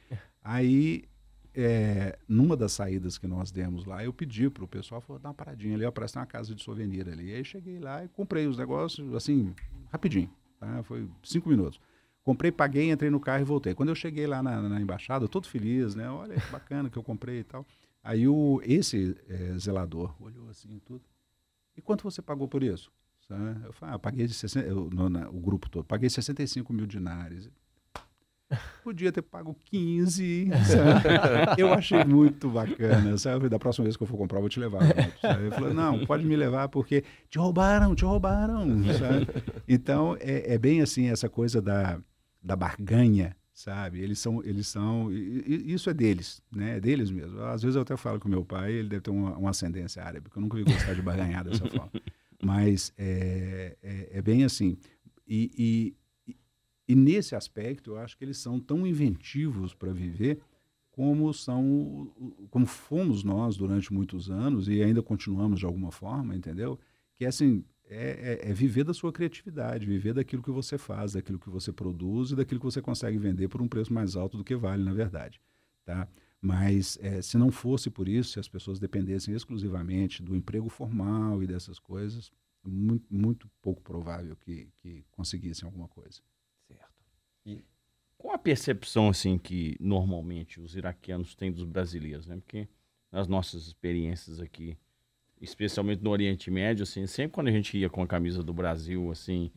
Aí, é, numa das saídas que nós demos lá, eu pedi para o pessoal, falou, dá uma paradinha ali, ó, parece uma casa de souvenir ali. Aí cheguei lá e comprei os negócios, assim, rapidinho, tá? Foi cinco minutos. Comprei, paguei, entrei no carro e voltei. Quando eu cheguei lá na, na embaixada, todo feliz, né? Olha, que bacana que eu comprei e tal. Aí o, esse é, zelador olhou assim tudo. E quanto você pagou por isso? Eu falei, ah, paguei de sessenta, eu, no, na, o grupo todo, paguei sessenta e cinco mil dinários. Podia ter pago quinze, sabe? Eu achei muito bacana, sabe? Da próxima vez que eu for comprar, eu vou te levar. Ele falou, não, pode me levar porque te roubaram, te roubaram, sabe? Então, é, é bem assim, essa coisa da, da barganha, sabe? Eles são, eles são, e, e, isso é deles, né? É deles mesmo. Às vezes eu até falo com meu pai, ele deve ter uma, uma ascendência árabe, porque eu nunca vi gostar de barganhar dessa forma. Mas é, é, é bem assim. E... e E nesse aspecto, eu acho que eles são tão inventivos para viver como, são, como fomos nós durante muitos anos e ainda continuamos de alguma forma, entendeu? Que assim, é, é, é viver da sua criatividade, viver daquilo que você faz, daquilo que você produz e daquilo que você consegue vender por um preço mais alto do que vale, na verdade, tá? Mas é, se não fosse por isso, se as pessoas dependessem exclusivamente do emprego formal e dessas coisas, muito, muito pouco provável que, que conseguissem alguma coisa. E qual a percepção assim que normalmente os iraquianos têm dos brasileiros, né? Porque nas nossas experiências aqui, especialmente no Oriente Médio, assim, sempre quando a gente ia com a camisa do Brasil, assim,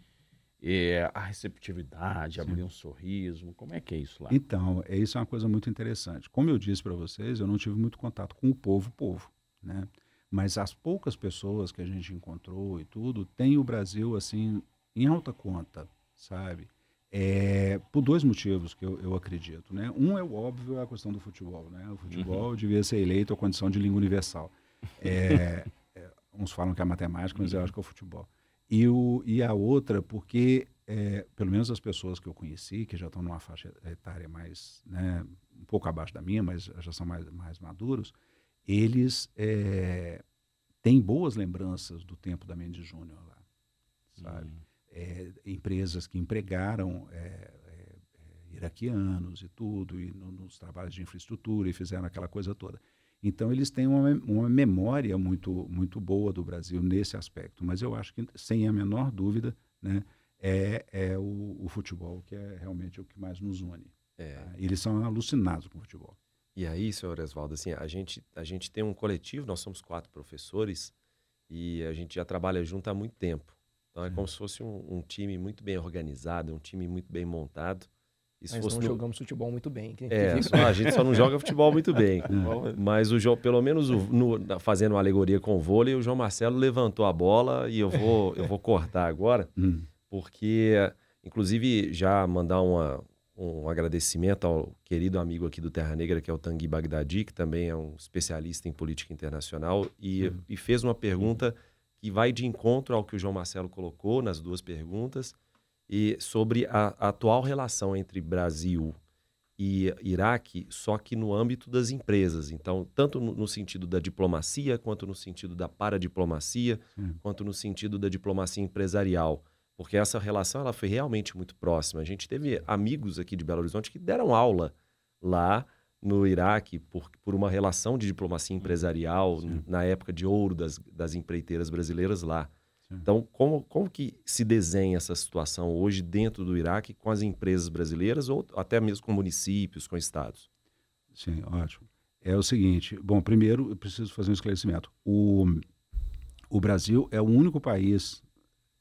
é, a receptividade, abrir um sorriso, como é que é isso lá? Então, é, isso é uma coisa muito interessante. Como eu disse para vocês, eu não tive muito contato com o povo, o povo, né? Mas as poucas pessoas que a gente encontrou e tudo, tem o Brasil assim em alta conta, sabe? É, por dois motivos que eu, eu acredito, né? Um é o óbvio, a questão do futebol, né? O futebol uhum. devia ser eleito a condição de língua universal. É, é, uns falam que é matemática, mas eu acho que é o futebol. E, o, e a outra, porque, é, pelo menos as pessoas que eu conheci, que já estão numa faixa etária mais, né, um pouco abaixo da minha, mas já são mais, mais maduros, eles é, têm boas lembranças do tempo da Mendes Júnior lá, sabe? Uhum. É, empresas que empregaram é, é, é, iraquianos e tudo, e no, nos trabalhos de infraestrutura, e fizeram aquela coisa toda. Então, eles têm uma, uma memória muito, muito boa do Brasil nesse aspecto. Mas eu acho que, sem a menor dúvida, né, é, é o, o futebol que é realmente o que mais nos une. É. Tá? Eles são alucinados com o futebol. E aí, senhor Oresvaldo, assim, a gente, a gente tem um coletivo, nós somos quatro professores, e a gente já trabalha junto há muito tempo. Então é como se fosse um, um time muito bem organizado, um time muito bem montado. E se mas fosse não no... jogamos futebol muito bem. Que... É, só, a gente só não joga futebol muito bem. Mas o João, pelo menos o, no, fazendo uma alegoria com o vôlei, o João Marcelo levantou a bola e eu vou, eu vou cortar agora, porque inclusive já mandar uma, um agradecimento ao querido amigo aqui do Terra Negra, que é o Tanguy Bagdadi, que também é um especialista em política internacional e, hum. e fez uma pergunta... que vai de encontro ao que o João Marcelo colocou nas duas perguntas, e sobre a, a atual relação entre Brasil e Iraque, só que no âmbito das empresas. Então, tanto no, no sentido da diplomacia, quanto no sentido da paradiplomacia, Sim. quanto no sentido da diplomacia empresarial. Porque essa relação ela foi realmente muito próxima. A gente teve amigos aqui de Belo Horizonte que deram aula lá no Iraque, por, por uma relação de diplomacia empresarial, Sim. na época de ouro das, das empreiteiras brasileiras lá. Então, como, como que se desenha essa situação hoje dentro do Iraque com as empresas brasileiras ou até mesmo com municípios, com estados? Sim, ótimo. É o seguinte, bom, primeiro eu preciso fazer um esclarecimento. O, o Brasil é o único país,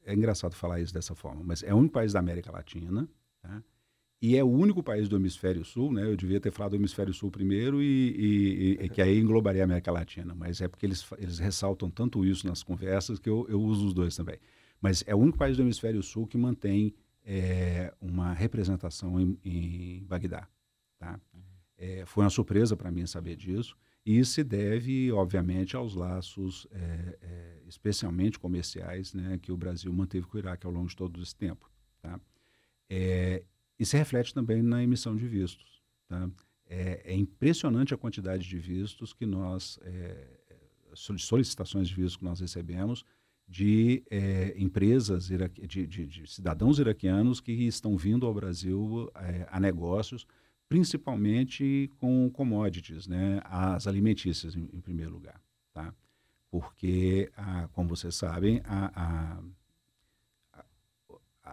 é engraçado falar isso dessa forma, mas é o único país da América Latina, tá? E é o único país do Hemisfério Sul, né? Eu devia ter falado do Hemisfério Sul primeiro e, e, e que aí englobaria a América Latina, mas é porque eles, eles ressaltam tanto isso nas conversas que eu, eu uso os dois também. Mas é o único país do Hemisfério Sul que mantém é, uma representação em, em Bagdá, tá? É, foi uma surpresa para mim saber disso e se deve, obviamente, aos laços, é, é, especialmente comerciais, né, que o Brasil manteve com o Iraque ao longo de todo esse tempo, tá? É, e se reflete também na emissão de vistos, tá? É, é impressionante a quantidade de vistos que nós, é, solicitações de vistos que nós recebemos de é, empresas, iraque, de, de, de cidadãos iraquianos que estão vindo ao Brasil é, a negócios, principalmente com commodities, né? As alimentícias em, em primeiro lugar, tá? Porque, a, como vocês sabem, a... a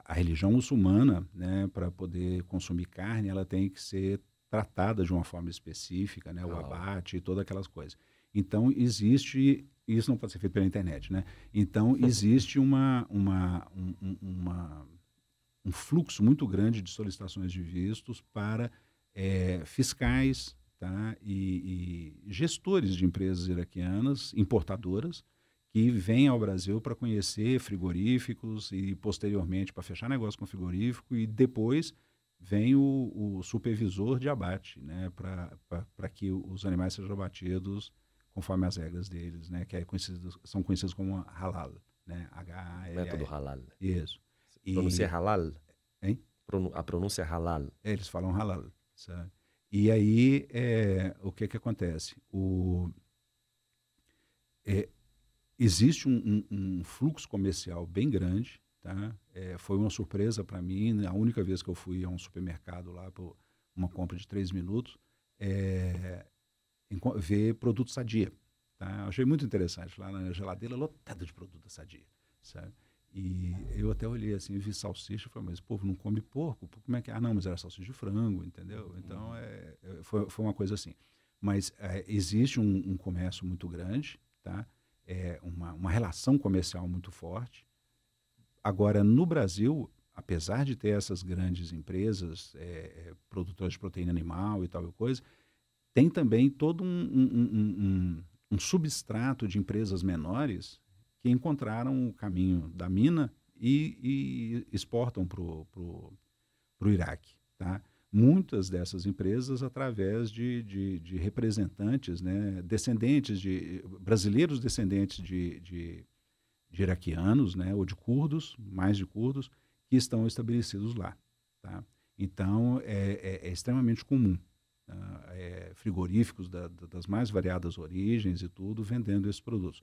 A religião muçulmana, né, para poder consumir carne, ela tem que ser tratada de uma forma específica, né, o ah, abate e todas aquelas coisas. Então, existe... Isso não pode ser feito pela internet, né? Então, existe uma, uma, um, uma, um fluxo muito grande de solicitações de vistos para é, fiscais, tá? e, e gestores de empresas iraquianas, importadoras, que vem ao Brasil para conhecer frigoríficos e, posteriormente, para fechar negócio com frigorífico, e depois vem o, o supervisor de abate, né, para que os animais sejam abatidos conforme as regras deles, né, que é conhecido, são conhecidos como halal, né, H A L A L. Método halal. Isso. E... Pronuncia halal? Hein? A pronúncia halal. É, eles falam halal, sabe? E aí, é, o que que acontece? O... É, Existe um, um, um fluxo comercial bem grande, tá? É, foi uma surpresa para mim, a única vez que eu fui a um supermercado lá, por uma compra de três minutos, é, em, ver produto Sadia, tá? Eu achei muito interessante, lá na geladeira lotada de produto Sadia, sabe? E eu até olhei assim, vi salsicha e falei, mas o povo não come porco, como é que é? Ah, não, mas era salsicha de frango, entendeu? Então, é, foi, foi uma coisa assim. Mas é, existe um, um comércio muito grande, tá? É uma, uma relação comercial muito forte. Agora, no Brasil, apesar de ter essas grandes empresas, é, produtoras de proteína animal e tal e coisa, tem também todo um, um, um, um, um substrato de empresas menores que encontraram o caminho da mina e, e exportam para o Iraque, tá? Muitas dessas empresas através de, de, de representantes, né, descendentes de brasileiros descendentes de, de, de iraquianos, né, ou de curdos, mais de curdos, que estão estabelecidos lá, tá? Então, é, é, é extremamente comum, tá? É, frigoríficos da, da, das mais variadas origens e tudo, vendendo esses produtos.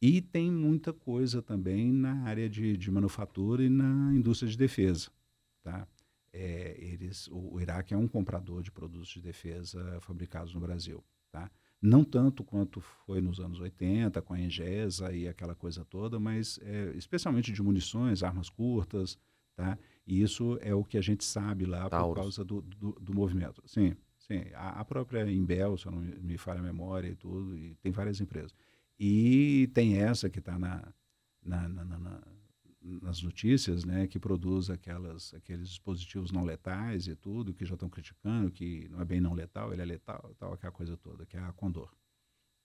E tem muita coisa também na área de, de manufatura e na indústria de defesa, tá? É, eles, o, o Iraque é um comprador de produtos de defesa fabricados no Brasil, tá? Não tanto quanto foi nos anos oitenta, com a Engesa e aquela coisa toda, mas é, especialmente de munições, armas curtas, tá? E isso é o que a gente sabe lá, Taurus, por causa do, do, do movimento. Sim, sim. A, a própria Imbel, se eu não me falha a memória e tudo, e tem várias empresas. E tem essa que está na... na, na, na, na nas notícias, né, que produz aquelas, aqueles dispositivos não letais e tudo, que já estão criticando, que não é bem não letal, ele é letal, tal, aquela coisa toda, que é a Condor,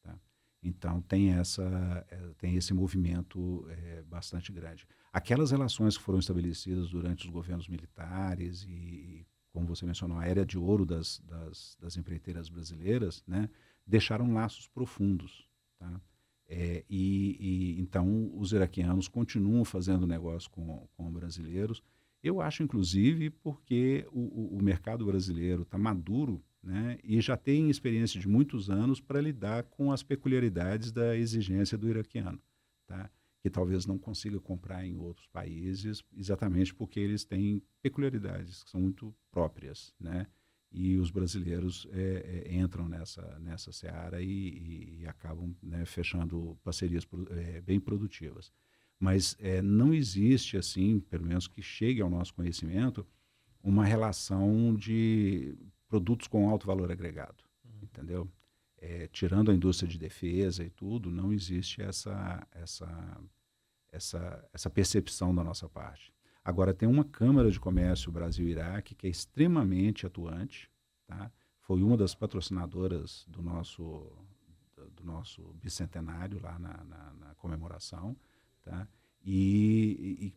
tá? Então, tem, essa, tem esse movimento é, bastante grande. Aquelas relações que foram estabelecidas durante os governos militares e, como você mencionou, a era de ouro das, das, das empreiteiras brasileiras, né, deixaram laços profundos, tá? É, e, e então os iraquianos continuam fazendo negócio com, com brasileiros. Eu acho, inclusive, porque o, o mercado brasileiro está maduro, né, e já tem experiência de muitos anos para lidar com as peculiaridades da exigência do iraquiano, tá? Que talvez não consiga comprar em outros países, exatamente porque eles têm peculiaridades que são muito próprias, né? E os brasileiros é, é, entram nessa, nessa seara e, e, e acabam, né, fechando parcerias pro, é, bem produtivas. Mas é, não existe, assim, pelo menos que chegue ao nosso conhecimento, uma relação de produtos com alto valor agregado, uhum. entendeu? É, tirando a indústria de defesa e tudo, não existe essa, essa, essa, essa percepção da nossa parte. Agora, tem uma Câmara de Comércio Brasil-Iraque que é extremamente atuante, tá? Foi uma das patrocinadoras do nosso, do nosso bicentenário lá na, na, na comemoração, tá? E, e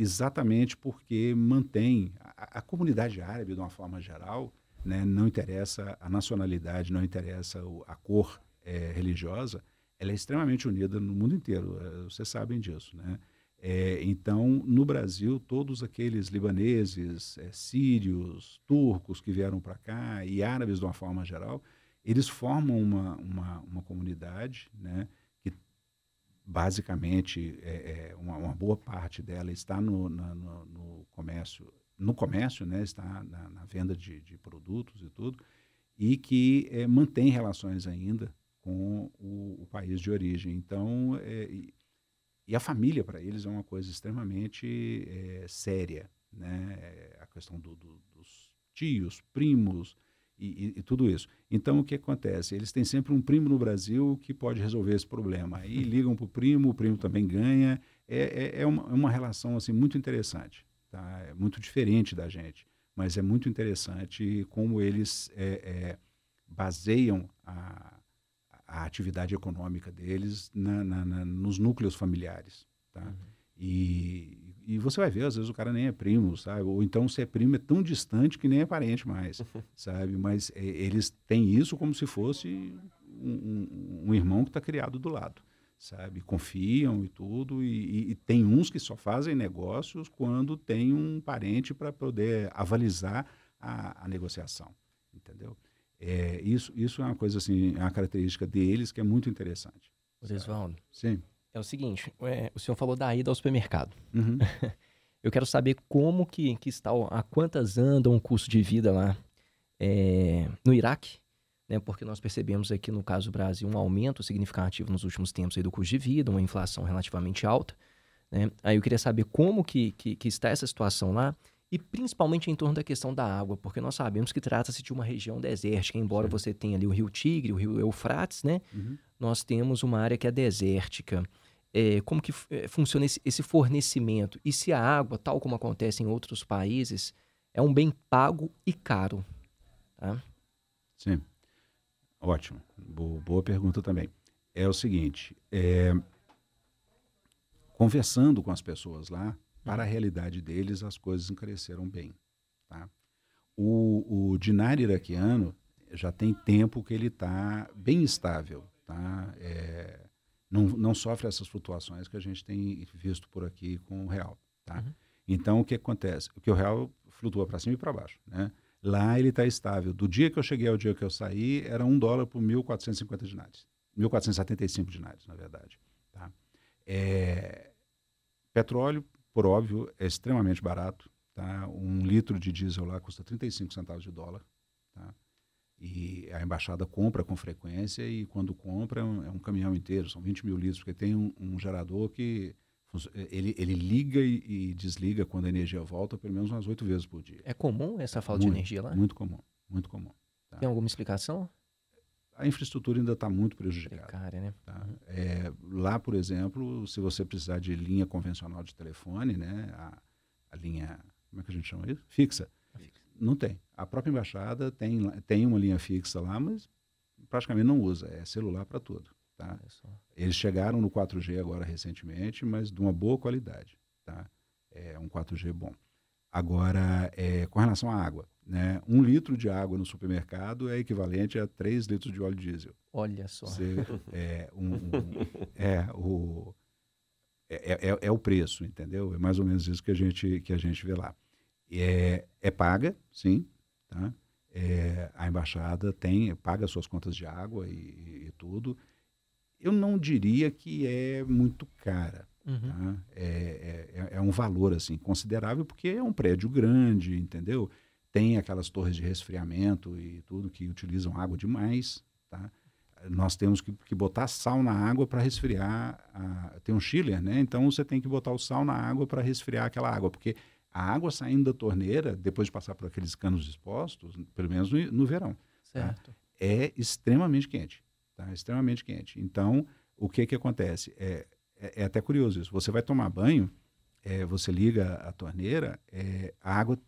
exatamente porque mantém a, a comunidade árabe, de uma forma geral, né, não interessa a nacionalidade, não interessa o, a cor é, religiosa, ela é extremamente unida no mundo inteiro, é, vocês sabem disso, né? É, então, no Brasil, todos aqueles libaneses, é, sírios, turcos que vieram para cá e árabes de uma forma geral, eles formam uma, uma, uma comunidade, né, que basicamente é, é, uma, uma boa parte dela está no, na, no, no comércio, no comércio, né, está na, na venda de, de produtos e tudo, e que é, mantém relações ainda com o, o país de origem. Então, é, E a família, para eles, é uma coisa extremamente é, séria, né? É a questão do, do, dos tios, primos e, e, e tudo isso. Então, o que acontece? Eles têm sempre um primo no Brasil que pode resolver esse problema. Aí ligam para o primo, o primo também ganha. É, é, é, uma, é uma relação assim, muito interessante, tá? É muito diferente da gente, mas é muito interessante como eles é, é, baseiam a... a atividade econômica deles na, na, na, nos núcleos familiares, tá? Uhum. E, e você vai ver, às vezes, o cara nem é primo, sabe? Ou então, se é primo, é tão distante que nem é parente mais, sabe? Mas é, eles têm isso como se fosse um, um, um irmão que está criado do lado, sabe? Confiam e tudo, e, e, e tem uns que só fazem negócios quando tem um parente para poder avalizar a, a negociação, entendeu? É, isso, isso é uma coisa assim, é uma característica deles que é muito interessante. Oresvaldo, sim. É o seguinte, é, o senhor falou da ida ao supermercado. Uhum. Eu quero saber como que, que está, a quantas andam o custo de vida lá é, no Iraque, né? Porque nós percebemos aqui no caso do Brasil um aumento significativo nos últimos tempos aí do custo de vida, uma inflação relativamente alta, né? Aí eu queria saber como que, que, que está essa situação lá. E principalmente em torno da questão da água, porque nós sabemos que trata-se de uma região desértica, embora Sim. você tenha ali o Rio Tigre, o Rio Eufrates, né? Uhum. Nós temos uma área que é desértica. É, como que é, funciona esse, esse fornecimento? E se a água, tal como acontece em outros países, é um bem pago e caro? Tá? Sim. Ótimo. Boa, boa pergunta também. É o seguinte, é... conversando com as pessoas lá, para a realidade deles, as coisas cresceram bem, tá? O, o dinar iraquiano já tem tempo que ele está bem estável, tá? É, não, não sofre essas flutuações que a gente tem visto por aqui com o real, tá? Uhum. Então, o que acontece? Porque o real flutua para cima e para baixo, né? Lá ele está estável. Do dia que eu cheguei ao dia que eu saí, era um dólar por mil quatrocentos e cinquenta dinários. mil quatrocentos e setenta e cinco dinários, na verdade, tá? É, petróleo, por óbvio, é extremamente barato, tá? Um litro de diesel lá custa trinta e cinco centavos de dólar, tá? E a embaixada compra com frequência e quando compra é um, é um caminhão inteiro, são vinte mil litros, porque tem um, um gerador que ele, ele liga e, e desliga quando a energia volta pelo menos umas oito vezes por dia. É comum essa falta muito, de energia lá? Muito comum, muito comum. Tá? Tem alguma explicação? A infraestrutura ainda está muito prejudicada. Precária, né? Tá? É, lá, por exemplo, se você precisar de linha convencional de telefone, né, a, a linha, como é que a gente chama isso? Fixa. fixa. Não tem. A própria embaixada tem, tem uma linha fixa lá, mas praticamente não usa. É celular para tudo. Tá? Eles chegaram no quatro G agora recentemente, mas de uma boa qualidade. Tá? É um quatro G bom. Agora, é, com relação à água, né? Um litro de água no supermercado é equivalente a três litros de óleo diesel. Olha só. Você, é, um, um, é, o, é, é, é o preço, entendeu? É mais ou menos isso que a gente, que a gente vê lá. É, é paga, sim. Tá? É, a embaixada tem, paga suas contas de água e, e tudo. Eu não diria que é muito cara. Uhum. Tá? É, é, é um valor assim, considerável, porque é um prédio grande, entendeu? Tem aquelas torres de resfriamento e tudo que utilizam água demais, tá? nós temos que, que botar sal na água para resfriar. A, tem um chiller, né? Então você tem que botar o sal na água para resfriar aquela água, porque a água saindo da torneira, depois de passar por aqueles canos expostos, pelo menos no, no verão, certo. Tá? É extremamente quente, tá? Extremamente quente. Então, o que que acontece? É, é, é até curioso isso. Você vai tomar banho, é, você liga a torneira, é, a água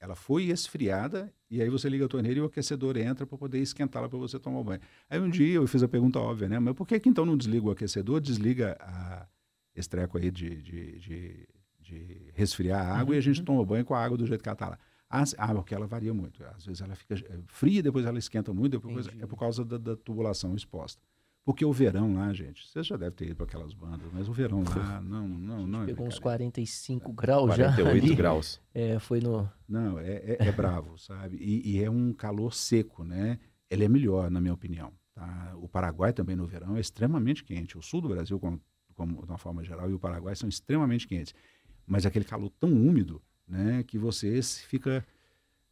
ela foi esfriada, e aí você liga a torneira e o aquecedor entra para poder esquentá-la para você tomar o banho. Aí um dia eu fiz a pergunta óbvia, né? Mas por que que então não desliga o aquecedor, desliga a, esse treco aí de, de, de, de resfriar a água, uhum, e a gente toma banho com a água do jeito que ela está lá? Ah, porque ela varia muito. Às vezes ela fica fria, depois ela esquenta muito, depois é por causa da, da tubulação exposta. Porque o verão lá, gente, você já deve ter ido para aquelas bandas, mas o verão lá, não, não, não. Pegou é uns quarenta e cinco graus já. quarenta e oito graus. É, foi no... Não, é, é, é bravo, sabe? E, e é um calor seco, né? Ele é melhor, na minha opinião. Tá? O Paraguai também no verão é extremamente quente. O sul do Brasil, como, como de uma forma geral, e o Paraguai são extremamente quentes. Mas aquele calor tão úmido, né, que você fica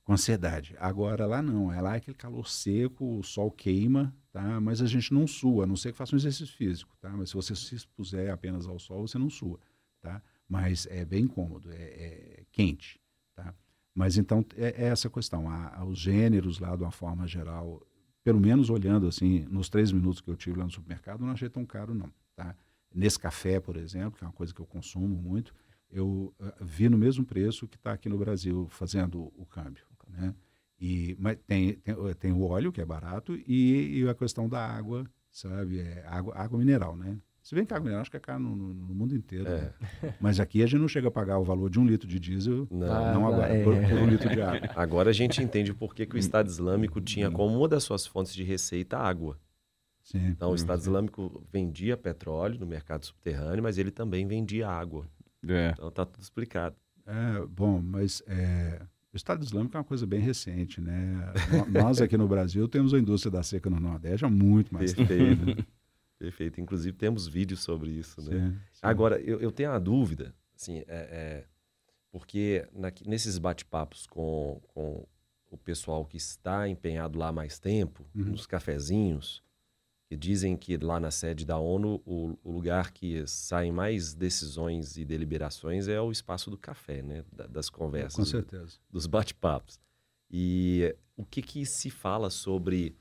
com ansiedade. Agora lá não, é lá aquele calor seco, o sol queima, tá? Mas a gente não sua, a não ser que faça um exercício físico, tá? Mas se você se expuser apenas ao sol, você não sua, tá? Mas é bem cômodo, é, é quente, tá? Mas então é, é essa questão, a, a, os gêneros lá de uma forma geral, pelo menos olhando assim, nos três minutos que eu tive lá no supermercado, não achei tão caro não, tá? Nesse café, por exemplo, que é uma coisa que eu consumo muito, eu uh, vi no mesmo preço que está aqui no Brasil fazendo o, o câmbio, né? E, mas tem, tem, tem o óleo, que é barato, e, e a questão da água, sabe? É água, água mineral, né? Se bem que a água mineral, acho que é caro no, no, no mundo inteiro. É. Né? Mas aqui a gente não chega a pagar o valor de um litro de diesel, não, não agora, é. por, por um litro de água. Agora a gente entende por que que o Estado Islâmico tinha como uma das suas fontes de receita a água. Sim, então o Estado sim. Islâmico vendia petróleo no mercado subterrâneo, mas ele também vendia água. É. Então está tudo explicado. É, bom, mas é, o Estado Islâmico é uma coisa bem recente, né? Nós aqui no Brasil temos a indústria da seca no Nordeste há muito mais tempo. Perfeito. Perfeito. Inclusive temos vídeos sobre isso, né? Sim, sim. Agora, eu, eu tenho uma dúvida, assim, é, é, porque na, nesses bate-papos com, com o pessoal que está empenhado lá há mais tempo, uhum, nos cafezinhos, que dizem que lá na sede da ONU, o, o lugar que saem mais decisões e deliberações é o espaço do café, né? Da, das conversas. Com certeza. Do, dos bate-papos. E o que que se fala sobre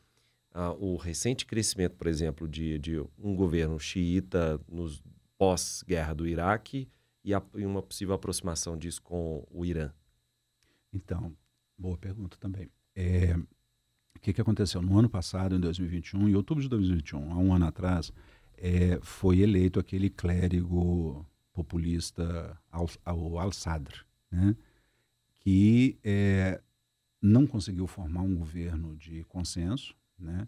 ah, o recente crescimento, por exemplo, de, de um governo xiita nos pós-guerra do Iraque e, a, e uma possível aproximação disso com o Irã? Então, boa pergunta também. É... O que que aconteceu? No ano passado, em dois mil e vinte e um, em outubro de dois mil e vinte e um, há um ano atrás, é, foi eleito aquele clérigo populista, o Al-Sadr, né? Que é, não conseguiu formar um governo de consenso, né?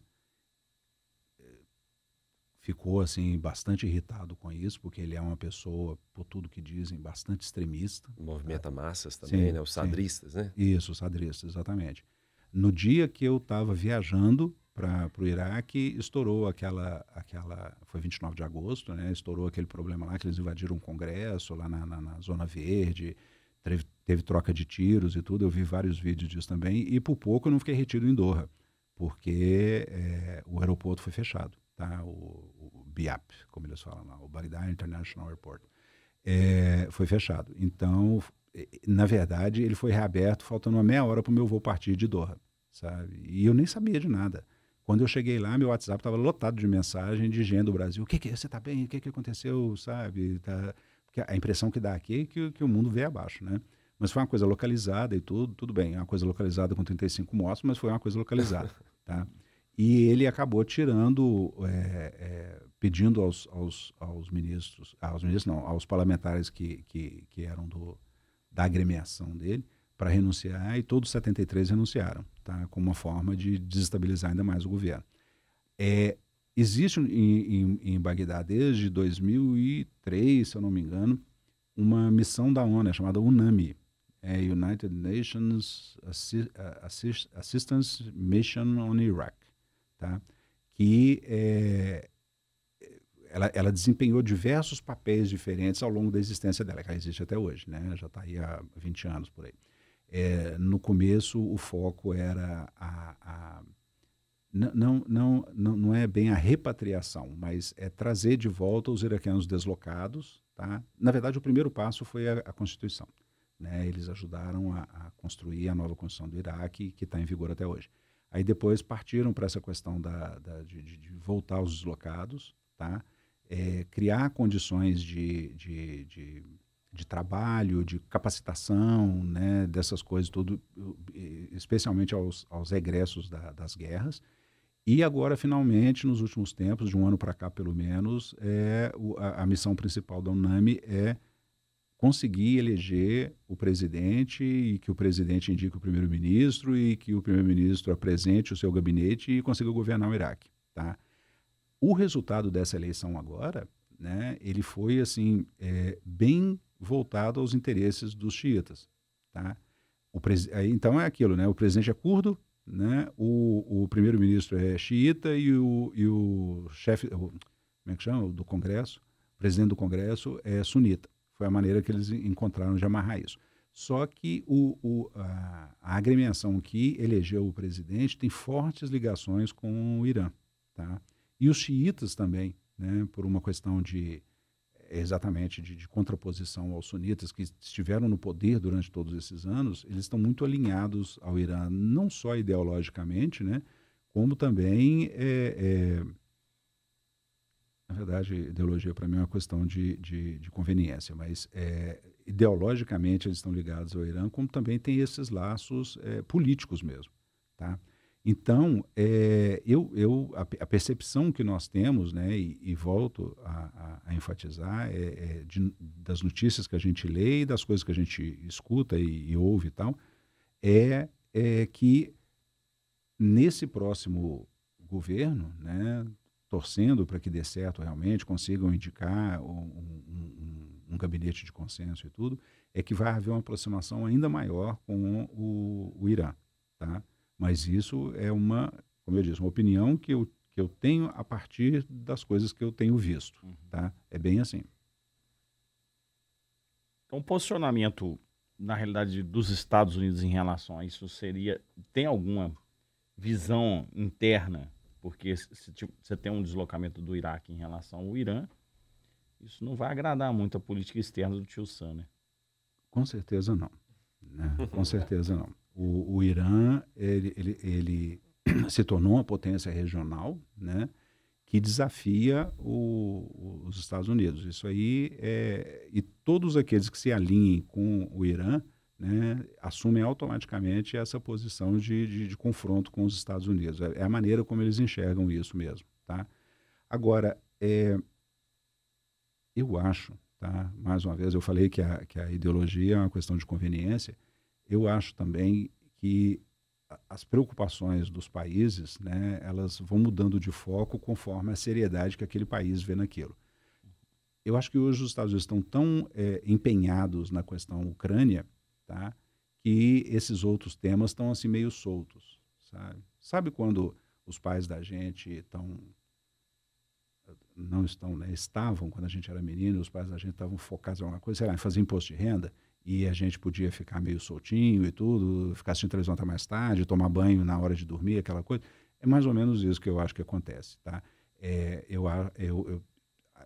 Ficou assim, bastante irritado com isso, porque ele é uma pessoa, por tudo que dizem, bastante extremista. Movimenta massas também, sim, né? Os sadristas, sim, né? Isso, os sadristas, exatamente. No dia que eu estava viajando para o Iraque, estourou aquela, aquela... Foi vinte e nove de agosto, né? Estourou aquele problema lá, que eles invadiram um congresso lá na, na, na Zona Verde, teve, teve troca de tiros e tudo. Eu vi vários vídeos disso também. E por pouco eu não fiquei retido em Doha, porque é, o aeroporto foi fechado, tá? O, o B I A P, como eles falam lá, o Baghdad International Airport, é, foi fechado. Então... Na verdade, ele foi reaberto faltando uma meia hora para o meu voo partir de Doha, sabe? E eu nem sabia de nada. Quando eu cheguei lá, meu WhatsApp estava lotado de mensagem de gente do Brasil. O que que é? Você está bem? O que que aconteceu? Sabe? Tá... Porque a impressão que dá aqui é que, que o mundo veio abaixo, né? Mas foi uma coisa localizada e tudo, tudo bem. Uma coisa localizada com trinta e cinco mortos, mas foi uma coisa localizada, tá? E ele acabou tirando, é, é, pedindo aos, aos, aos ministros, aos ministros não, aos parlamentares que, que, que eram do... da agremiação dele, para renunciar, e todos os setenta e três renunciaram, tá? Como uma forma de desestabilizar ainda mais o governo. É, existe em, em, em Bagdá, desde dois mil e três, se eu não me engano, uma missão da ONU, é chamada UNAMI, é United Nations Assi- Assist- Assistance Mission on Iraq, tá? Que é... Ela, ela desempenhou diversos papéis diferentes ao longo da existência dela, que ela existe até hoje, né? Já está aí há vinte anos por aí. É, no começo, o foco era a, a não, não, não, não é bem a repatriação, mas é trazer de volta os iraquianos deslocados. Tá? Na verdade, o primeiro passo foi a, a Constituição. Né? Eles ajudaram a, a construir a nova Constituição do Iraque, que está em vigor até hoje. Aí depois partiram para essa questão da, da, de, de voltar aos deslocados, tá? É, criar condições de, de, de, de trabalho, de capacitação, né? Dessas coisas, tudo, especialmente aos, aos egressos da, das guerras. E agora, finalmente, nos últimos tempos, de um ano para cá pelo menos, é, o, a, a missão principal da UNAMI é conseguir eleger o presidente e que o presidente indique o primeiro-ministro e que o primeiro-ministro apresente o seu gabinete e consiga governar o Iraque, tá? O resultado dessa eleição agora, né, ele foi, assim, é, bem voltado aos interesses dos xiitas, tá? O pres... Então é aquilo, né? O presidente é curdo, né? O, o primeiro-ministro é xiita e o, e o chefe, o, como é que chama? Do Congresso, o presidente do Congresso é sunita. Foi a maneira que eles encontraram de amarrar isso. Só que o, o, a, a agremiação que elegeu o presidente tem fortes ligações com o Irã. Tá? E os xiitas também, né, por uma questão de, exatamente, de, de contraposição aos sunitas que estiveram no poder durante todos esses anos, eles estão muito alinhados ao Irã, não só ideologicamente, né, como também... É, é, na verdade, ideologia para mim é uma questão de, de, de conveniência, mas é, ideologicamente eles estão ligados ao Irã, como também tem esses laços é, políticos mesmo. Tá? Então, é, eu, eu, a, a percepção que nós temos, né, e, e volto a, a, a enfatizar, é, é de, das notícias que a gente lê e das coisas que a gente escuta e, e ouve e tal, é, é que nesse próximo governo, né, torcendo para que dê certo realmente, consigam indicar um, um, um, um gabinete de consenso e tudo, é que vai haver uma aproximação ainda maior com o, o Irã. Tá? Mas isso é uma, como eu disse, uma opinião que eu, que eu tenho a partir das coisas que eu tenho visto. Uhum. Tá? É bem assim. Então, o posicionamento, na realidade, dos Estados Unidos em relação a isso seria... Tem alguma visão interna? Porque se você tem um deslocamento do Iraque em relação ao Irã, isso não vai agradar muito a política externa do tio Sam, né? Com certeza não. Né? Com certeza não. O, o Irã, ele, ele, ele se tornou uma potência regional, né, que desafia o, os Estados Unidos. Isso aí é... E todos aqueles que se alinhem com o Irã, né, assumem automaticamente essa posição de, de, de confronto com os Estados Unidos. É, é a maneira como eles enxergam isso mesmo. Tá? Agora, é, eu acho, tá? Mais uma vez, eu falei que a, que a ideologia é uma questão de conveniência, eu acho também que as preocupações dos países, né, elas vão mudando de foco conforme a seriedade que aquele país vê naquilo. Eu acho que hoje os Estados Unidos estão tão é, empenhados na questão Ucrânia, tá? Que esses outros temas estão assim meio soltos, sabe? Sabe quando os pais da gente estão, não estão, né? Estavam, quando a gente era menino, os pais da gente estavam focados em alguma coisa, sei lá, em fazer imposto de renda, e a gente podia ficar meio soltinho e tudo, ficar assistindo televisão até mais tarde, tomar banho na hora de dormir, aquela coisa. É mais ou menos isso que eu acho que acontece, tá? É, eu, eu, eu,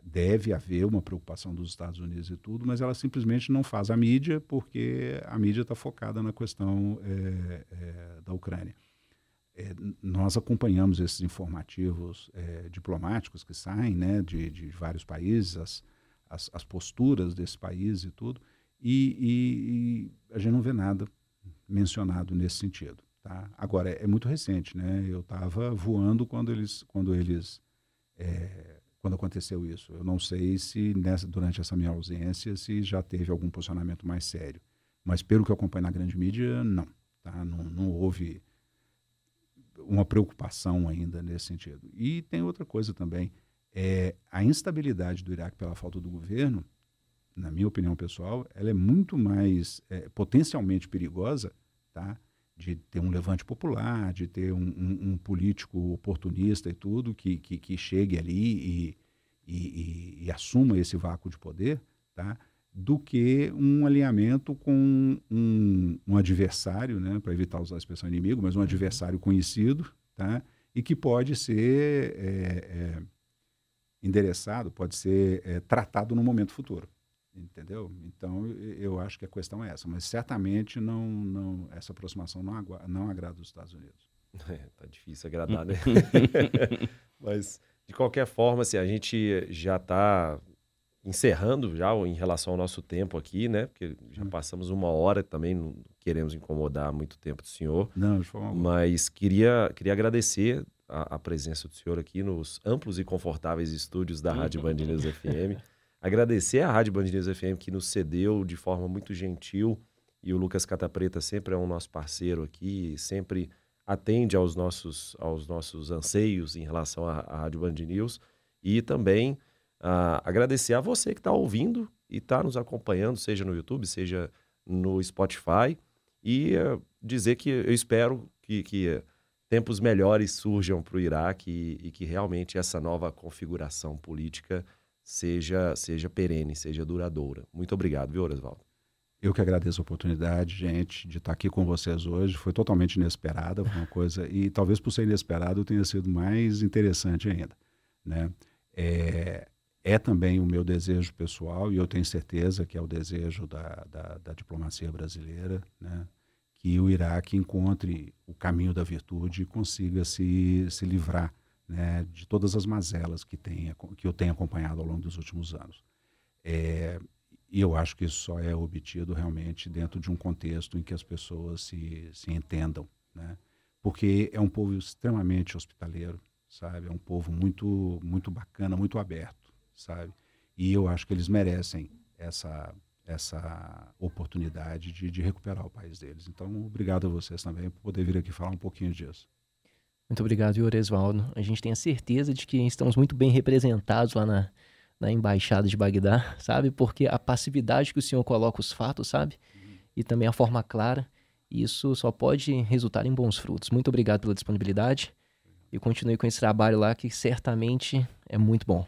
deve haver uma preocupação dos Estados Unidos e tudo, mas ela simplesmente não faz a mídia, porque a mídia está focada na questão é, é, da Ucrânia. É, nós acompanhamos esses informativos é, diplomáticos que saem, né, de, de vários países, as, as, as posturas desse país e tudo, e, e, e a gente não vê nada mencionado nesse sentido. Tá? Agora, é, é muito recente, né? Eu estava voando quando eles... Quando eles é, quando aconteceu isso. Eu não sei se nessa, durante essa minha ausência se já teve algum posicionamento mais sério. Mas pelo que eu acompanho na grande mídia, não. Tá? Não, não houve uma preocupação ainda nesse sentido. E tem outra coisa também. É, a instabilidade do Iraque pela falta do governo, na minha opinião pessoal, ela é muito mais é, potencialmente perigosa, tá? De ter um levante popular, de ter um, um, um político oportunista e tudo, que, que, que chegue ali e, e, e, e assuma esse vácuo de poder, tá? Do que um alinhamento com um, um adversário, né? Para evitar usar a expressão inimigo, mas um adversário conhecido, tá? e que pode ser é, é, endereçado, pode ser é, tratado no momento futuro. Entendeu? Então, eu acho que a questão é essa. Mas, certamente, não, não, essa aproximação não, não agrada os Estados Unidos. É, tá difícil agradar, né? Mas, de qualquer forma, assim, a gente já está encerrando já em relação ao nosso tempo aqui, né? Porque já passamos uma hora também, não queremos incomodar muito tempo do senhor. Não, de forma alguma. Mas queria, queria agradecer a, a presença do senhor aqui nos amplos e confortáveis estúdios da Rádio Band News F M. Agradecer à Rádio Band News F M que nos cedeu de forma muito gentil, e o Lucas Catapreta sempre é um nosso parceiro aqui, sempre atende aos nossos, aos nossos anseios em relação à, à Rádio Band News. E também uh, agradecer a você que está ouvindo e está nos acompanhando, seja no YouTube, seja no Spotify. E uh, dizer que eu espero que, que tempos melhores surjam para o Iraque e, e que realmente essa nova configuração política Seja, seja perene, seja duradoura. Muito obrigado, viu, Oresvaldo? Eu que agradeço a oportunidade, gente, de estar aqui com vocês hoje. Foi totalmente inesperada, foi uma coisa... E talvez por ser inesperado tenha sido mais interessante ainda, né? É, é também o meu desejo pessoal, e eu tenho certeza que é o desejo da, da, da diplomacia brasileira, né? Que o Iraque encontre o caminho da virtude e consiga se, se livrar, né, de todas as mazelas que, tenha, que eu tenho acompanhado ao longo dos últimos anos. É, e eu acho que isso só é obtido realmente dentro de um contexto em que as pessoas se, se entendam, né? Porque é um povo extremamente hospitaleiro, sabe? É um povo muito, muito bacana, muito aberto, sabe? E eu acho que eles merecem essa, essa oportunidade de, de recuperar o país deles. Então, obrigado a vocês também por poder vir aqui falar um pouquinho disso. Muito obrigado, Oresvaldo. A gente tem a certeza de que estamos muito bem representados lá na, na Embaixada de Bagdá, sabe? Porque a passividade que o senhor coloca os fatos, sabe? E também a forma clara, isso só pode resultar em bons frutos. Muito obrigado pela disponibilidade e continue com esse trabalho lá que certamente é muito bom.